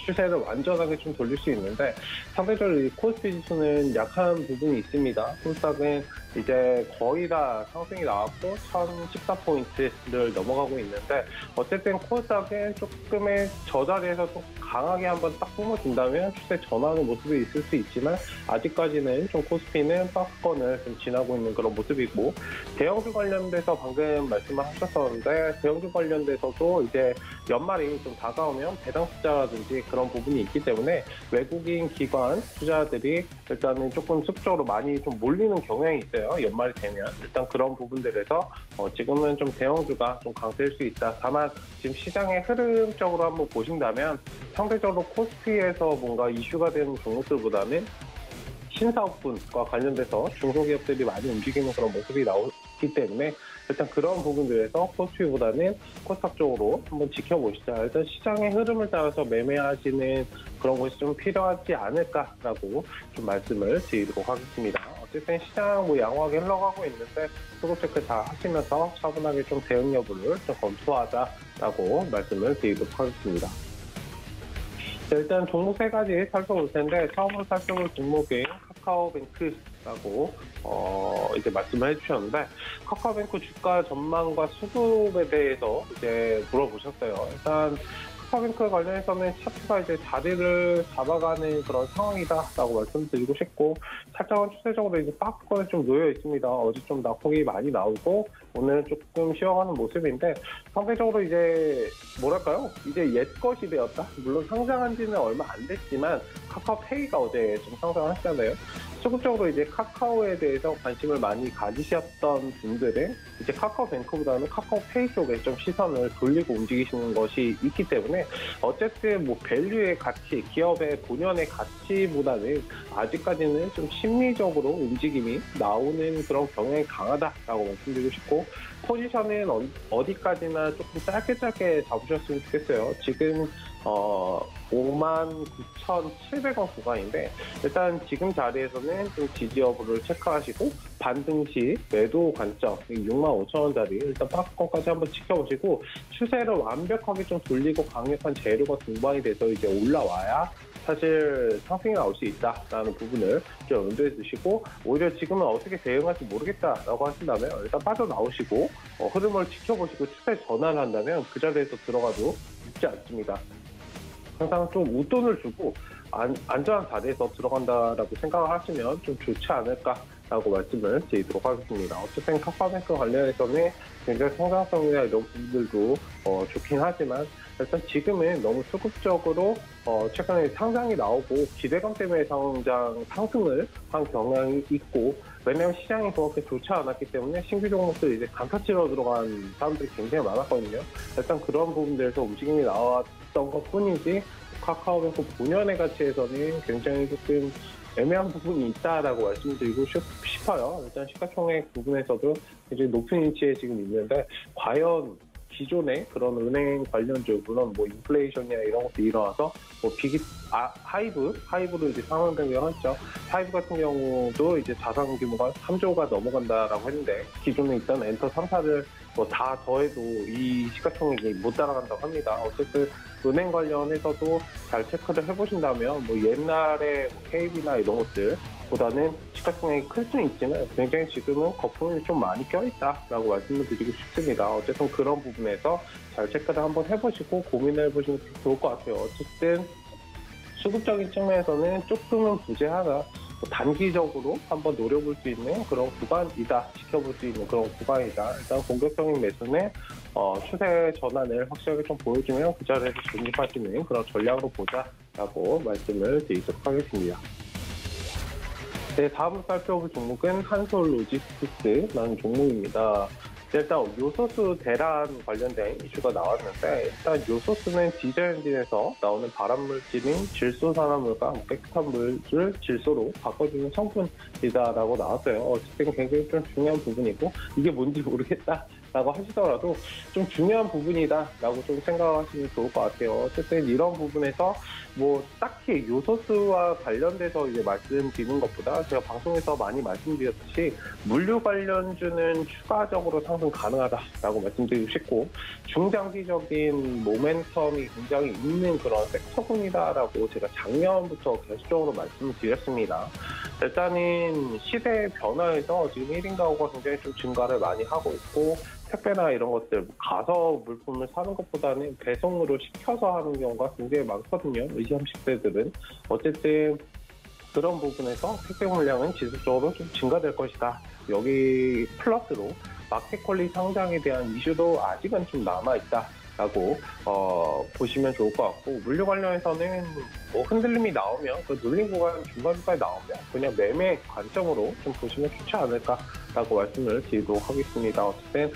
추세를 완전하게 좀 돌릴 수 있는데 상대적으로 이 코스피 지수는 약한 부분이 있습니다. 코스닥은 이제 거의 다 상승이 나왔고 1014포인트를 넘어가고 있는데 어쨌든 코스닥은 조금의 저자리에서 좀 강하게 한번 딱 뿜어준다면 추세 전환의 모습이 있을 수 있지만 아직까지는 좀 코스피는 박스권을 좀 지나고 있는 그런 모습이고 대형주 관련돼서 방금 말씀을 하셨었는데 대형주 관련돼서도 이제 연말이 좀 다가오면 배당 숫자라든지 그런 부분이 있기 때문에 외국인 기관 투자들이 일단은 조금 습적으로 많이 좀 몰리는 경향이 있어요. 연말이 되면 일단 그런 부분들에서 지금은 좀 대형주가 좀 강세일 수 있다. 다만 지금 시장의 흐름적으로 한번 보신다면 상대적으로 코스피에서 뭔가 이슈가 되는 종목들보다는 신사업군과 관련돼서 중소기업들이 많이 움직이는 그런 모습이 나오기 때문에 일단 그런 부분들에서 코스피보다는 코스닥 쪽으로 한번 지켜보시자. 일단 시장의 흐름을 따라서 매매하시는 그런 것이 좀 필요하지 않을까라고 좀 말씀을 드리도록 하겠습니다. 어쨌든 시장 양호하게 흘러가고 있는데 수급 체크 다 하시면서 차분하게 좀 대응 여부를 좀 검토하자라고 말씀을 드리도록 하겠습니다. 일단 종목 세 가지 살펴볼 텐데 처음으로 살펴볼 종목인 카카오뱅크라고 이제 말씀을 해주셨는데 카카오뱅크 주가 전망과 수급에 대해서 이제 물어보셨어요. 일단 카카오뱅크 관련해서는 차트가 이제 자리를 잡아가는 그런 상황이다라고 말씀드리고 싶고 살짝은 추세적으로 이제 박스권에 좀 놓여 있습니다. 어제 좀 낙폭이 많이 나오고 오늘은 조금 쉬어가는 모습인데 상대적으로 이제 이제 옛것이 되었다. 물론 상장한 지는 얼마 안 됐지만 카카오페이가 어제 좀 상장을 했잖아요. 수급적으로 이제 카카오에 대해서 관심을 많이 가지셨던 분들은 이제 카카오뱅크보다는 카카오페이 쪽에 좀 시선을 돌리고 움직이시는 것이 있기 때문에 어쨌든 밸류의 가치, 기업의 본연의 가치보다는 아직까지는 좀 심리적으로 움직임이 나오는 그런 경향이 강하다라고 말씀드리고 싶고 포지션은 어디까지나 조금 짧게 잡으셨으면 좋겠어요. 지금 59,700원 구간인데 일단 지금 자리에서는 좀 지지 여부를 체크하시고 반등 시 매도 관점 65,000원 자리 일단 박스권까지 한번 지켜보시고 추세를 완벽하게 좀 돌리고 강력한 재료가 동반이 돼서 이제 올라와야 사실 상승이 나올 수 있다라는 부분을 좀 염두에 두시고 오히려 지금은 어떻게 대응할지 모르겠다라고 하신다면 일단 빠져나오시고 흐름을 지켜보시고 추세 전환한다면 그 자리에서 들어가도 늦지 않습니다. 항상 좀 웃돈을 주고 안전한 자리에서 들어간다라고 생각을 하시면 좀 좋지 않을까라고 말씀을 드리도록 하겠습니다. 어쨌든 카카오뱅크 관련해서는 굉장히 성장성이나 이런 부분들도 좋긴 하지만 일단 지금은 너무 수급적으로 최근에 상장이 나오고 기대감 때문에 상승을 한 경향이 있고 왜냐하면 시장이 그렇게 좋지 않았기 때문에 신규 종목들 이제 단타치러 들어간 사람들이 굉장히 많았거든요. 일단 그런 부분들에서 움직임이 나왔던 것뿐이지 카카오뱅크 본연의 가치에서는 굉장히 조금 애매한 부분이 있다라고 말씀드리고 싶어요. 일단 시가총액 부분에서도 굉장히 높은 위치에 지금 있는데 과연 기존의 그런 은행 관련주, 물론 인플레이션이나 이런 것도 일어나서 하이브도 이제 상황변경을 했죠. 하이브 같은 경우도 이제 자산 규모가 3조가 넘어간다라고 했는데 기존에 있던 엔터 3사를 다 더해도 이 시가총액이 못 따라간다고 합니다. 어쨌든 은행 관련해서도 잘 체크를 해보신다면 옛날에 KB나 이런 것들보다는 시가총액이 클 수는 있지만 굉장히 지금은 거품이 좀 많이 껴있다라고 말씀을 드리고 싶습니다. 어쨌든 그런 부분에서 잘 체크를 한번 해보시고 고민을 해보시면 좋을 것 같아요. 어쨌든 수급적인 측면에서는 조금은 부재하나 단기적으로 한번 노려볼 수 있는 그런 구간이다, 지켜볼 수 있는 그런 구간이다. 일단 공격적인 매수는 추세 전환을 확실하게 좀 보여주면 그 자리에서 진입할 수 있는 그런 전략으로 보자라고 말씀을 드리도록 하겠습니다. 네, 다음으로 살펴볼 종목은 한솔로지스틱스라는 종목입니다. 일단 요소수 대란 관련된 이슈가 나왔는데, 일단 요소수는 디젤 엔진에서 나오는 발암물질인 질소산화물과 깨끗한 물을 질소로 바꿔주는 성분이다라고 나왔어요. 어쨌든 굉장히 좀 중요한 부분이고, 이게 뭔지 모르겠다라고 하시더라도 좀 중요한 부분이다라고 좀 생각하시면 좋을 것 같아요. 어쨌든 이런 부분에서 뭐 딱히 요소수와 관련돼서 이제 말씀드리는 것보다 제가 방송에서 많이 말씀드렸듯이 물류 관련주는 추가적으로 상승 가능하다라고 말씀드리고 싶고, 중장기적인 모멘텀이 굉장히 있는 그런 섹터군이다라고 제가 작년부터 계속적으로 말씀을 드렸습니다. 일단은 시대의 변화에서 지금 1인 가구가 굉장히 좀 증가를 많이 하고 있고, 택배나 이런 것들 가서 물품을 사는 것보다는 배송으로 시켜서 하는 경우가 굉장히 많거든요. 20, 30대들은. 어쨌든 그런 부분에서 택배 물량은 지속적으로 좀 증가될 것이다. 여기 플러스로 마켓컬리 상장에 대한 이슈도 아직은 좀 남아있다라고 보시면 좋을 것 같고, 물류 관련해서는 뭐 흔들림이 나오면, 그 눌림 구간 중간까지 나오면 그냥 매매 관점으로 좀 보시면 좋지 않을까라고 말씀을 드리도록 하겠습니다. 어쨌든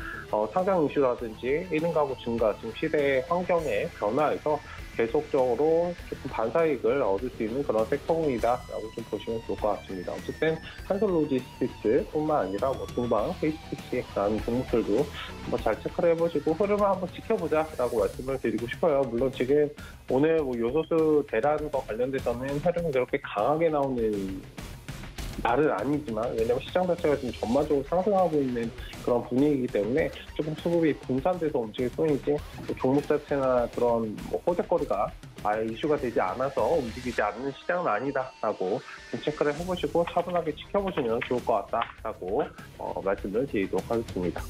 상장 이슈라든지 1인 가구 증가, 지금 시대의 환경의 변화에서 계속적으로 조금 반사익을 얻을 수 있는 그런 섹터군이다라고 좀 보시면 좋을 것 같습니다. 어쨌든 한솔로지스틱스뿐만 아니라 뭐 동방, 페이스피시라는 종목들도 한번 잘 체크를 해보시고 흐름을 한번 지켜보자라고 말씀을 드리고 싶어요. 물론 지금 오늘 뭐 요소수 대란과 관련돼서는 흐름이 그렇게 강하게 나오는 말은 아니지만, 왜냐면 시장 자체가 지금 전반적으로 상승하고 있는 그런 분위기이기 때문에 조금 수급이 분산돼서 움직일 뿐이지, 종목 자체나 그런 뭐 호재거리가 아예 이슈가 되지 않아서 움직이지 않는 시장은 아니다라고 좀 체크를 해보시고 차분하게 지켜보시면 좋을 것 같다라고 말씀을 드리도록 하겠습니다.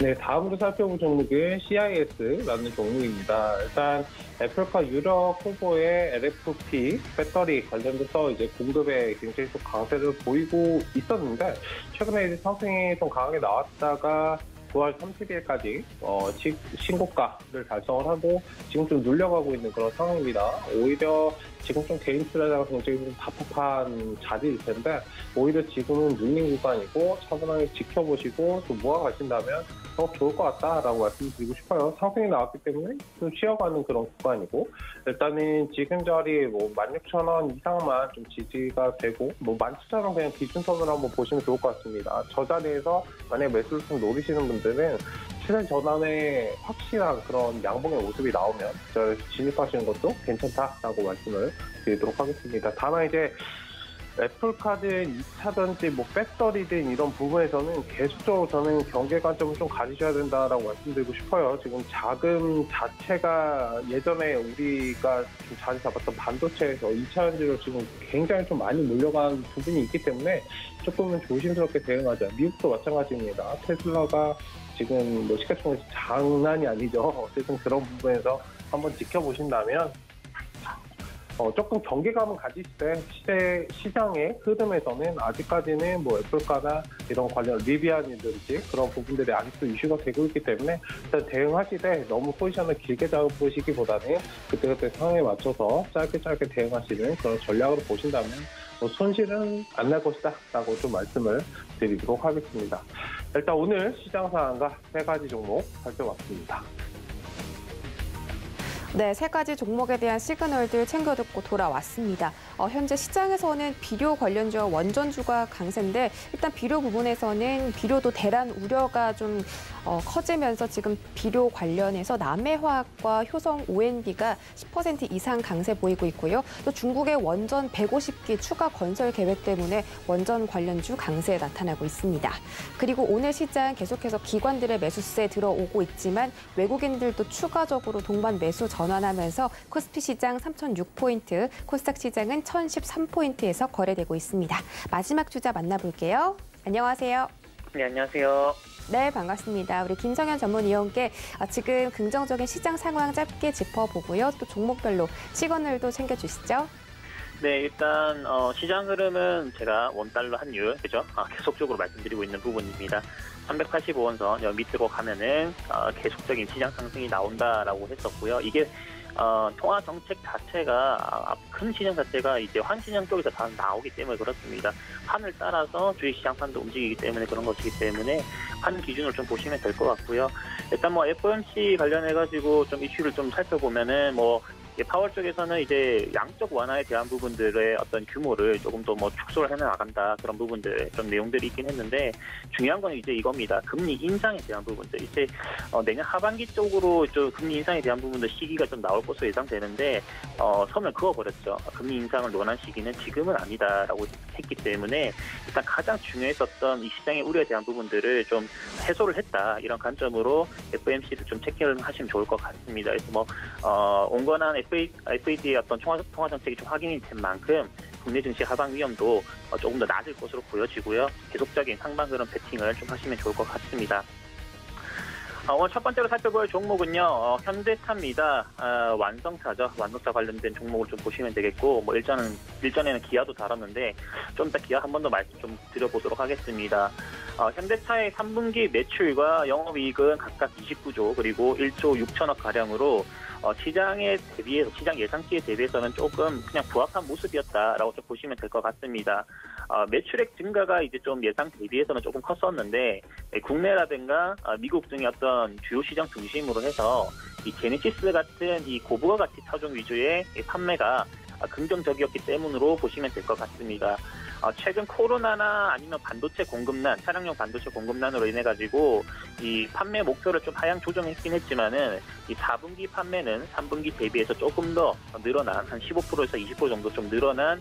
네, 다음으로 살펴볼 종목은 CIS라는 종목입니다. 일단 애플과 유력 후보의 LFP 배터리 관련돼서 이제 공급에 굉장히 좀 강세를 보이고 있었는데, 최근에 이제 상승이 좀 강하게 나왔다가 9월 30일까지 신고가를 달성을 하고 지금 좀 눌려가고 있는 그런 상황입니다. 오히려 지금 좀 개인 투자자가 굉장히 좀 답답한 자리일 텐데, 오히려 지금은 눌린 구간이고 차분하게 지켜보시고 좀 모아가신다면 좋을 것 같다라고 말씀드리고 싶어요. 상승이 나왔기 때문에 좀 쉬어가는 그런 구간이고, 일단은 지금 자리에 뭐 16,000원 이상만 좀 지지가 되고, 뭐 17,000원 그냥 기준선으로 한번 보시면 좋을 것 같습니다. 저 자리에서 만약에 매수를 좀 노리시는 분들은 최대 전환에 확실한 그런 양봉의 모습이 나오면 그 자리에서 진입하시는 것도 괜찮다라고 말씀을 드리도록 하겠습니다. 다만 이제 애플카든 2차전지, 뭐 배터리든 이런 부분에서는 계속적으로 저는 경계 관점을 좀 가지셔야 된다라고 말씀드리고 싶어요. 지금 자금 자체가 예전에 우리가 좀 자리 잡았던 반도체에서 2차전지로 지금 굉장히 좀 많이 몰려간 부분이 있기 때문에 조금은 조심스럽게 대응하자. 미국도 마찬가지입니다. 테슬라가 지금 뭐 시가총액 장난이 아니죠. 어쨌든 그런 부분에서 한번 지켜보신다면 조금 경계감을 가질 때 시장의 흐름에서는 아직까지는 뭐 애플카나 이런 관련 리비안이든지 그런 부분들이 아직도 이슈가 되고 있기 때문에, 일단 대응하시되 너무 포지션을 길게 잡으시기보다는 그때그때 상황에 맞춰서 짧게 대응하시는 그런 전략으로 보신다면 뭐 손실은 안 날 것이다 라고 좀 말씀을 드리도록 하겠습니다. 일단 오늘 시장 상황과 세 가지 종목 살펴봤습니다. 네, 세 가지 종목에 대한 시그널들 챙겨 듣고 돌아왔습니다. 현재 시장에서는 비료 관련주와 원전주가 강세인데, 일단 비료 부분에서는 비료도 대란 우려가 좀 커지면서 지금 비료 관련해서 남해화학과 효성 ONB가 10% 이상 강세 보이고 있고요. 또 중국의 원전 150기 추가 건설 계획 때문에 원전 관련주 강세에 나타나고 있습니다. 그리고 오늘 시장 계속해서 기관들의 매수세 들어오고 있지만 외국인들도 추가적으로 동반 매수 전환하면서 코스피 시장 3,006포인트, 코스닥 시장은 1,013포인트에서 거래되고 있습니다. 마지막 주자 만나볼게요. 안녕하세요. 네, 안녕하세요. 네, 반갑습니다. 우리 김성현 전문위원과 함께 지금 긍정적인 시장 상황 짧게 짚어보고요. 또 종목별로 시그널도 챙겨주시죠. 네, 일단 시장 흐름은 제가 원달러 환율, 그죠? 계속적으로 말씀드리고 있는 부분입니다. 385원선 여기 밑으로 가면은 계속적인 시장 상승이 나온다라고 했었고요. 이게 통화 정책 자체가 큰 시장 자체가 이제 환시장 쪽에서 다 나오기 때문에 그렇습니다. 환을 따라서 주식시장판도 움직이기 때문에 그런 것이기 때문에 환 기준을 좀 보시면 될 것 같고요. 일단 뭐 FOMC 관련해가지고 좀 이슈를 좀 살펴보면은 뭐 파월 쪽에서는 이제 양적 완화에 대한 부분들의 어떤 규모를 조금 더 뭐 축소를 해나간다 그런 부분들 좀 내용들이 있긴 했는데 중요한 건 이제 이겁니다. 금리 인상에 대한 부분들 이제 내년 하반기 쪽으로 좀 금리 인상에 대한 부분들 시기가 좀 나올 것으로 예상되는데 선을 그어버렸죠. 금리 인상을 논한 시기는 지금은 아니다라고 했기 때문에 일단 가장 중요했었던 이 시장의 우려에 대한 부분들을 좀 해소를 했다 이런 관점으로 FOMC를 좀 체크를 하시면 좋을 것 같습니다. 그래서 뭐 온건한 FED의 어떤 통화 정책이 좀 확인이 된 만큼 국내 증시 하방 위험도 조금 더 낮을 것으로 보여지고요. 계속적인 상방 흐름 배팅을 좀 하시면 좋을 것 같습니다. 오늘 첫 번째로 살펴볼 종목은요, 현대차입니다. 완성차죠. 완성차 관련된 종목을 좀 보시면 되겠고, 뭐 일전에는 기아도 다뤘는데, 좀 이따 기아 한 번 더 말씀 좀 드려보도록 하겠습니다. 현대차의 3분기 매출과 영업이익은 각각 29조 그리고 1조 6천억 가량으로 시장에 대비해서 시장 예상치에 대비해서는 조금 그냥 부합한 모습이었다라고 좀 보시면 될 것 같습니다. 매출액 증가가 이제 좀 예상 대비해서는 조금 컸었는데 국내라든가 미국 등의 어떤 주요 시장 중심으로 해서 이 제네시스 같은 이 고부가 가치 차종 위주의 판매가 긍정적이었기 때문으로 보시면 될 것 같습니다. 최근 코로나나 아니면 반도체 공급난, 차량용 반도체 공급난으로 인해가지고 이 판매 목표를 좀 하향 조정했긴 했지만은 이 4분기 판매는 3분기 대비해서 조금 더 늘어난 한 15%에서 20% 정도 좀 늘어난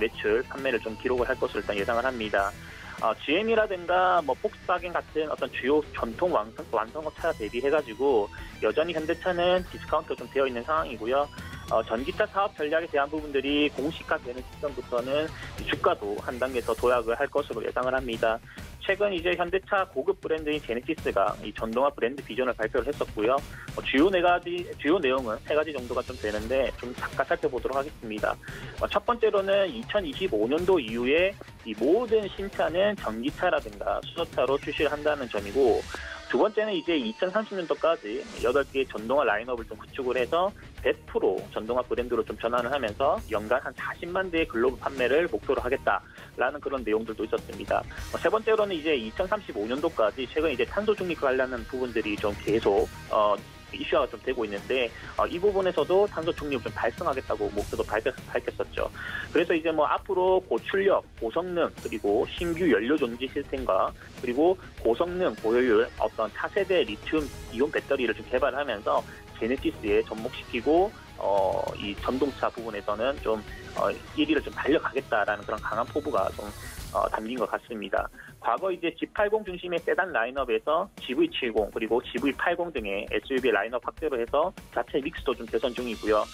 매출 판매를 좀 기록을 할 것으로 일단 예상을 합니다. GM이라든가 뭐 폭스바겐 같은 어떤 주요 전통 완성차 대비해가지고 여전히 현대차는 디스카운트가 좀 되어 있는 상황이고요. 전기차 사업 전략에 대한 부분들이 공식화되는 시점부터는 주가도 한 단계 더 도약을 할 것으로 예상을 합니다. 최근 이제 현대차 고급 브랜드인 제네시스가 이 전동화 브랜드 비전을 발표를 했었고요. 주요 내용은 세 가지 정도가 좀 되는데 좀 잠깐 살펴보도록 하겠습니다. 첫 번째로는 2025년도 이후에 이 모든 신차는 전기차라든가 수소차로 출시를 한다는 점이고, 두 번째는 이제 2030년도까지 8개의 전동화 라인업을 좀 구축을 해서 100% 전동화 브랜드로 좀 전환을 하면서 연간 한 40만 대의 글로벌 판매를 목표로 하겠다라는 그런 내용들도 있었습니다. 세 번째로는 이제 2035년도까지 최근 이제 탄소 중립과 관련한 부분들이 좀 계속 이슈가 좀 되고 있는데 이 부분에서도 탄소 중립을 좀 달성하겠다고 목표도 밝혔었죠. 그래서 이제 뭐 앞으로 고출력, 고성능 그리고 신규 연료 정지 시스템과 그리고 고성능, 고효율 어떤 차세대 리튬 이온 배터리를 좀 개발하면서 제네시스에 접목시키고 이 전동차 부분에서는 좀 1위를 좀 달려가겠다라는 그런 강한 포부가 좀 담긴 것 같습니다. 과거 이제 G80 중심의 세단 라인업에서 GV70 그리고 GV80 등의 SUV 라인업 확대로 해서 자체 믹스도 좀 개선 중이고요.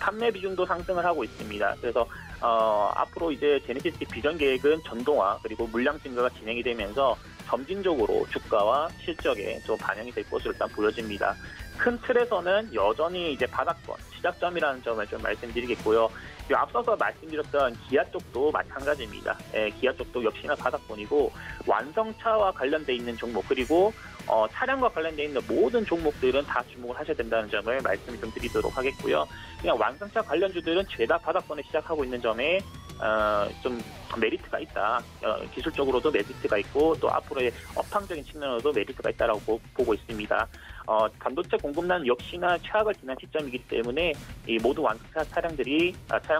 판매 비중도 상승을 하고 있습니다. 그래서 앞으로 이제 제네시스 비전 계획은 전동화 그리고 물량 증가가 진행이 되면서 점진적으로 주가와 실적에 좀 반영이 될 것으로 일단 보여집니다. 큰 틀에서는 여전히 이제 바닥권, 시작점이라는 점을 좀 말씀드리겠고요. 앞서서 말씀드렸던 기아 쪽도 마찬가지입니다. 기아 쪽도 역시나 바닥권이고 완성차와 관련돼 있는 종목 그리고 차량과 관련돼 있는 모든 종목들은 다 주목을 하셔야 된다는 점을 말씀을 좀 드리도록 하겠고요. 그냥 완성차 관련주들은 죄다 바닥권에 시작하고 있는 점에 좀 메리트가 있다. 기술적으로도 메리트가 있고 또 앞으로의 업황적인 측면으로도 메리트가 있다라고 보고 있습니다. 반도체 공급난 역시나 최악을 지난 시점이기 때문에 이 모든 완성차 차량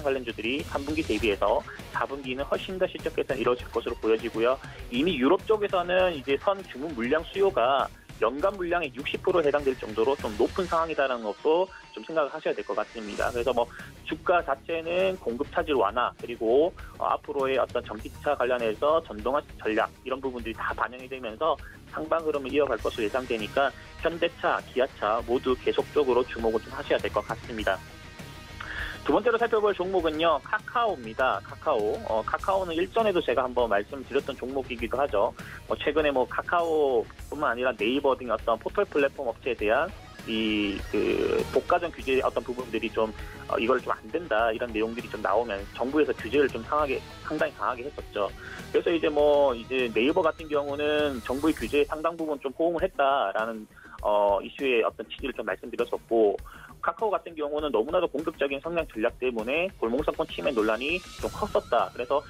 관련주들이 3분기 대비해서 4분기는 훨씬 더 실적 개선이 이루어질 것으로 보여지고요. 이미 유럽 쪽에서는 이제 선 주문 물량 수요가 연간 물량의 60%에 해당될 정도로 좀 높은 상황이다라는 것도 좀 생각을 하셔야 될 것 같습니다. 그래서 뭐 주가 자체는 공급 차질 완화 그리고 앞으로의 어떤 전기차 관련해서 전동화 전략 이런 부분들이 다 반영이 되면서 상방 흐름을 이어갈 것으로 예상되니까 현대차, 기아차 모두 계속적으로 주목을 좀 하셔야 될 것 같습니다. 두 번째로 살펴볼 종목은요, 카카오입니다. 카카오는 일전에도 제가 한번 말씀드렸던 종목이기도 하죠. 최근에 뭐 카카오뿐만 아니라 네이버 등의 어떤 포털 플랫폼 업체에 대한 이 그 복가정 규제 어떤 부분들이 좀 이걸 좀 안 된다 이런 내용들이 좀 나오면 정부에서 규제를 좀 상당히 강하게 했었죠. 그래서 이제 네이버 같은 경우는 정부의 규제에 상당 부분 좀 호응을 했다라는 이슈의 어떤 취지를 좀 말씀드렸었고, 카카오 같은 경우는 너무나도 공격적인 성장 전략 때문에 골목상권 침해 논란이 좀 컸었다. 그래서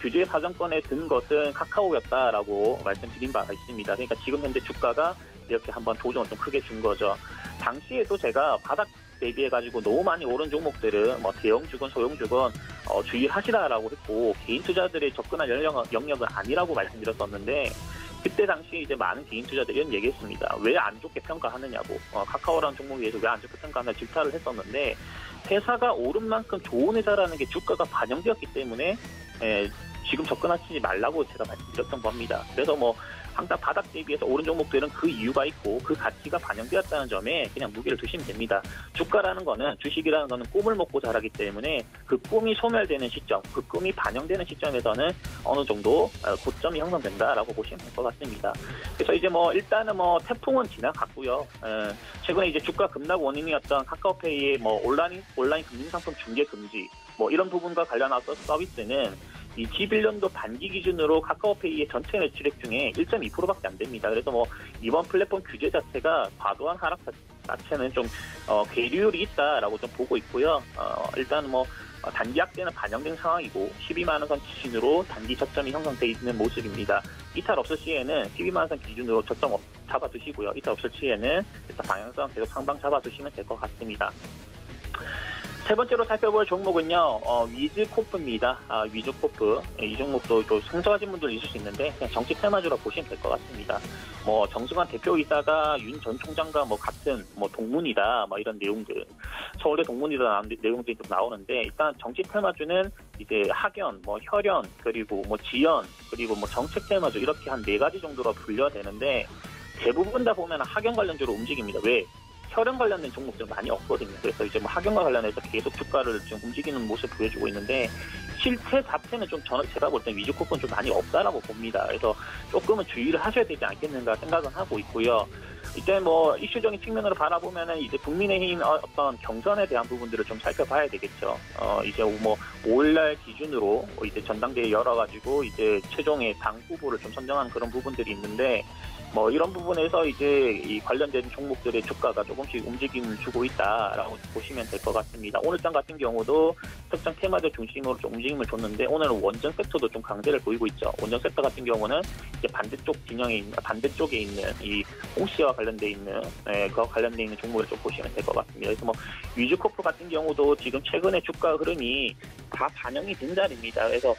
규제 사정권에 든 것은 카카오였다라고 말씀드린 바가 있습니다. 그러니까 지금 현재 주가가 이렇게 한번 조정을 좀 크게 준 거죠. 당시에도 제가 바닥 대비해가지고 너무 많이 오른 종목들은 뭐 대형주건 소형주건 주의하시라라고 했고, 개인 투자들의 접근한 영역은 아니라고 말씀드렸었는데, 그때 당시 이제 많은 개인 투자들이 이런 얘기했습니다. 왜 안 좋게 평가하느냐고, 카카오라는 종목에 대해서 왜 안 좋게 평가하느냐 질타를 했었는데, 회사가 오른 만큼 좋은 회사라는 게 주가가 반영되었기 때문에 지금 접근하지 말라고 제가 말씀드렸던 겁니다. 그래서 항상 바닥 대비해서 오른 종목들은 그 이유가 있고 그 가치가 반영되었다는 점에 그냥 무게를 두시면 됩니다. 주가라는 거는, 주식이라는 거는 꿈을 먹고 자라기 때문에 그 꿈이 소멸되는 시점, 그 꿈이 반영되는 시점에서는 어느 정도 고점이 형성된다라고 보시면 될 것 같습니다. 그래서 이제 일단은 태풍은 지나갔고요. 최근에 이제 주가 급락 원인이었던 카카오페이의 온라인 금융상품 중개 금지 이런 부분과 관련해서 서비스는 2021년도 반기 기준으로 카카오페이의 전체 매출액 중에 1.2%밖에 안 됩니다. 그래서 이번 플랫폼 규제 자체가 과도한 하락 자체는 좀 계류율이 있다라고 좀 보고 있고요. 일단 단기 약세는 반영된 상황이고 12만 원선 기준으로 단기 저점이 형성돼 있는 모습입니다. 이탈 없을 시에는 12만 원선 기준으로 저점 잡아두시고요. 이탈 없을 시에는 일단 방향성 계속 상방 잡아두시면 될 것 같습니다. 세 번째로 살펴볼 종목은요, 위즈코프입니다. 위즈코프. 이 종목도 또 생소하신 분들 있을 수 있는데, 그냥 정치 테마주라고 보시면 될 것 같습니다. 정승환 대표이사가 윤 전 총장과 같은 동문이다, 이런 내용들. 서울대 동문이다, 내용들이 좀 나오는데, 일단 정치 테마주는 이제 학연, 혈연, 그리고 지연, 그리고 정책 테마주, 이렇게 한 네 가지 정도로 분류되는데, 대부분 다 보면 학연 관련주로 움직입니다. 왜? 혈연 관련된 종목들 많이 없거든요. 그래서 이제 학연과 관련해서 계속 주가를 좀 움직이는 모습 보여주고 있는데, 실체 자체는 좀 제가 볼 땐 위즈코프는 좀 많이 없다라고 봅니다. 그래서 조금은 주의를 하셔야 되지 않겠는가 생각은 하고 있고요. 이때 이슈적인 측면으로 바라보면은 이제 국민의힘 어떤 경선에 대한 부분들을 좀 살펴봐야 되겠죠. 이제 5일날 기준으로 이제 전당대회 열어가지고 이제 최종의 당 후보를 좀 선정한 그런 부분들이 있는데, 이런 부분에서 이제 이 관련된 종목들의 주가가 조금씩 움직임을 주고 있다라고 보시면 될 것 같습니다. 오늘장 같은 경우도 특정 테마들 중심으로 좀 움직임을 줬는데, 오늘은 원전 섹터도 좀 강세를 보이고 있죠. 원전 섹터 같은 경우는 이제 반대쪽에 있는 이 홍씨와 관련돼 있는 그와 관련돼 있는 종목을 좀 보시면 될 것 같습니다. 그래서 위즈코프 같은 경우도 지금 최근의 주가 흐름이 다 반영이 된 자리입니다. 그래서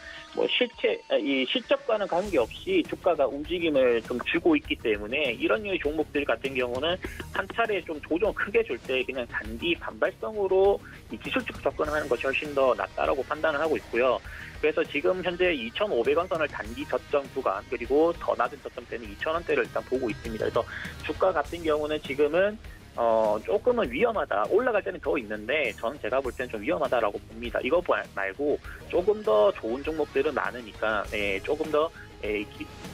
실적과는 관계없이 주가가 움직임을 좀 주고 있기 때문에 이런 유의 종목들 같은 경우는 한 차례 좀 조정 크게 줄 때 그냥 단기 반발성으로 이 기술적 접근하는 것이 훨씬 더 낫다라고 판단을 하고 있고요. 그래서 지금 현재 2,500원 선을 단기 저점 구간, 그리고 더 낮은 저점대는 2,000원대를 일단 보고 있습니다. 그래서 주가 같은 경우는 지금은 조금은 위험하다. 올라갈 때는 더 있는데, 제가 볼 때는 좀 위험하다라고 봅니다. 이거 말고 조금 더 좋은 종목들은 많으니까, 조금 더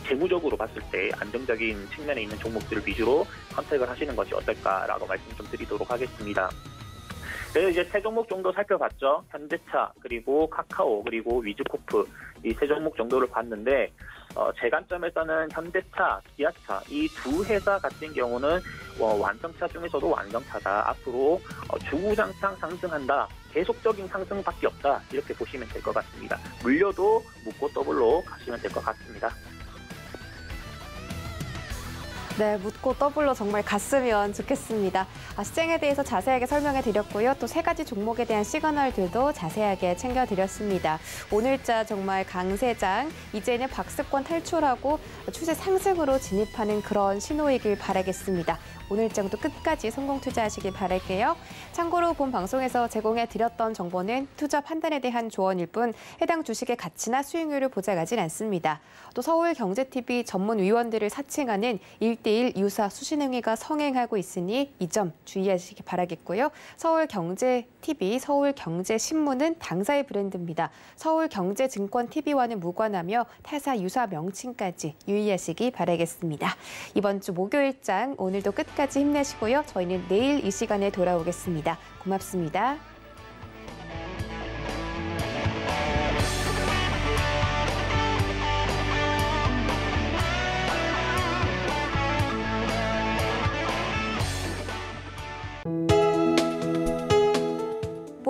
재무적으로 봤을 때 안정적인 측면에 있는 종목들을 위주로 선택을 하시는 것이 어떨까라고 말씀 좀 드리도록 하겠습니다. 그래서 이제 세 종목 정도 살펴봤죠. 현대차, 그리고 카카오, 그리고 위즈코프, 이 세 종목 정도를 봤는데, 제 관점에서는 현대차, 기아차 이 두 회사 같은 경우는 완성차 중에서도 완성차다. 앞으로 주구장창 상승한다. 계속적인 상승밖에 없다. 이렇게 보시면 될 것 같습니다. 물려도 묶고 더블로 가시면 될 것 같습니다. 네, 묻고 더블로 정말 갔으면 좋겠습니다. 시장에 대해서 자세하게 설명해 드렸고요. 또 세 가지 종목에 대한 시그널들도 자세하게 챙겨 드렸습니다. 오늘자 정말 강세장, 이제는 박스권 탈출하고 추세 상승으로 진입하는 그런 신호이길 바라겠습니다. 오늘장도 끝까지 성공 투자하시길 바랄게요. 참고로 본 방송에서 제공해 드렸던 정보는 투자 판단에 대한 조언일 뿐 해당 주식의 가치나 수익률을 보장하진 않습니다. 또 서울경제TV 전문위원들을 사칭하는 1:1 유사 수신행위가 성행하고 있으니 이 점 주의하시기 바라겠고요. 서울경제TV, 서울경제신문은 당사의 브랜드입니다. 서울경제증권TV와는 무관하며 타사 유사 명칭까지 유의하시기 바라겠습니다. 이번 주 목요일장 오늘도 끝까지 끝까지 힘내시고요. 저희는 내일 이 시간에 돌아오겠습니다. 고맙습니다.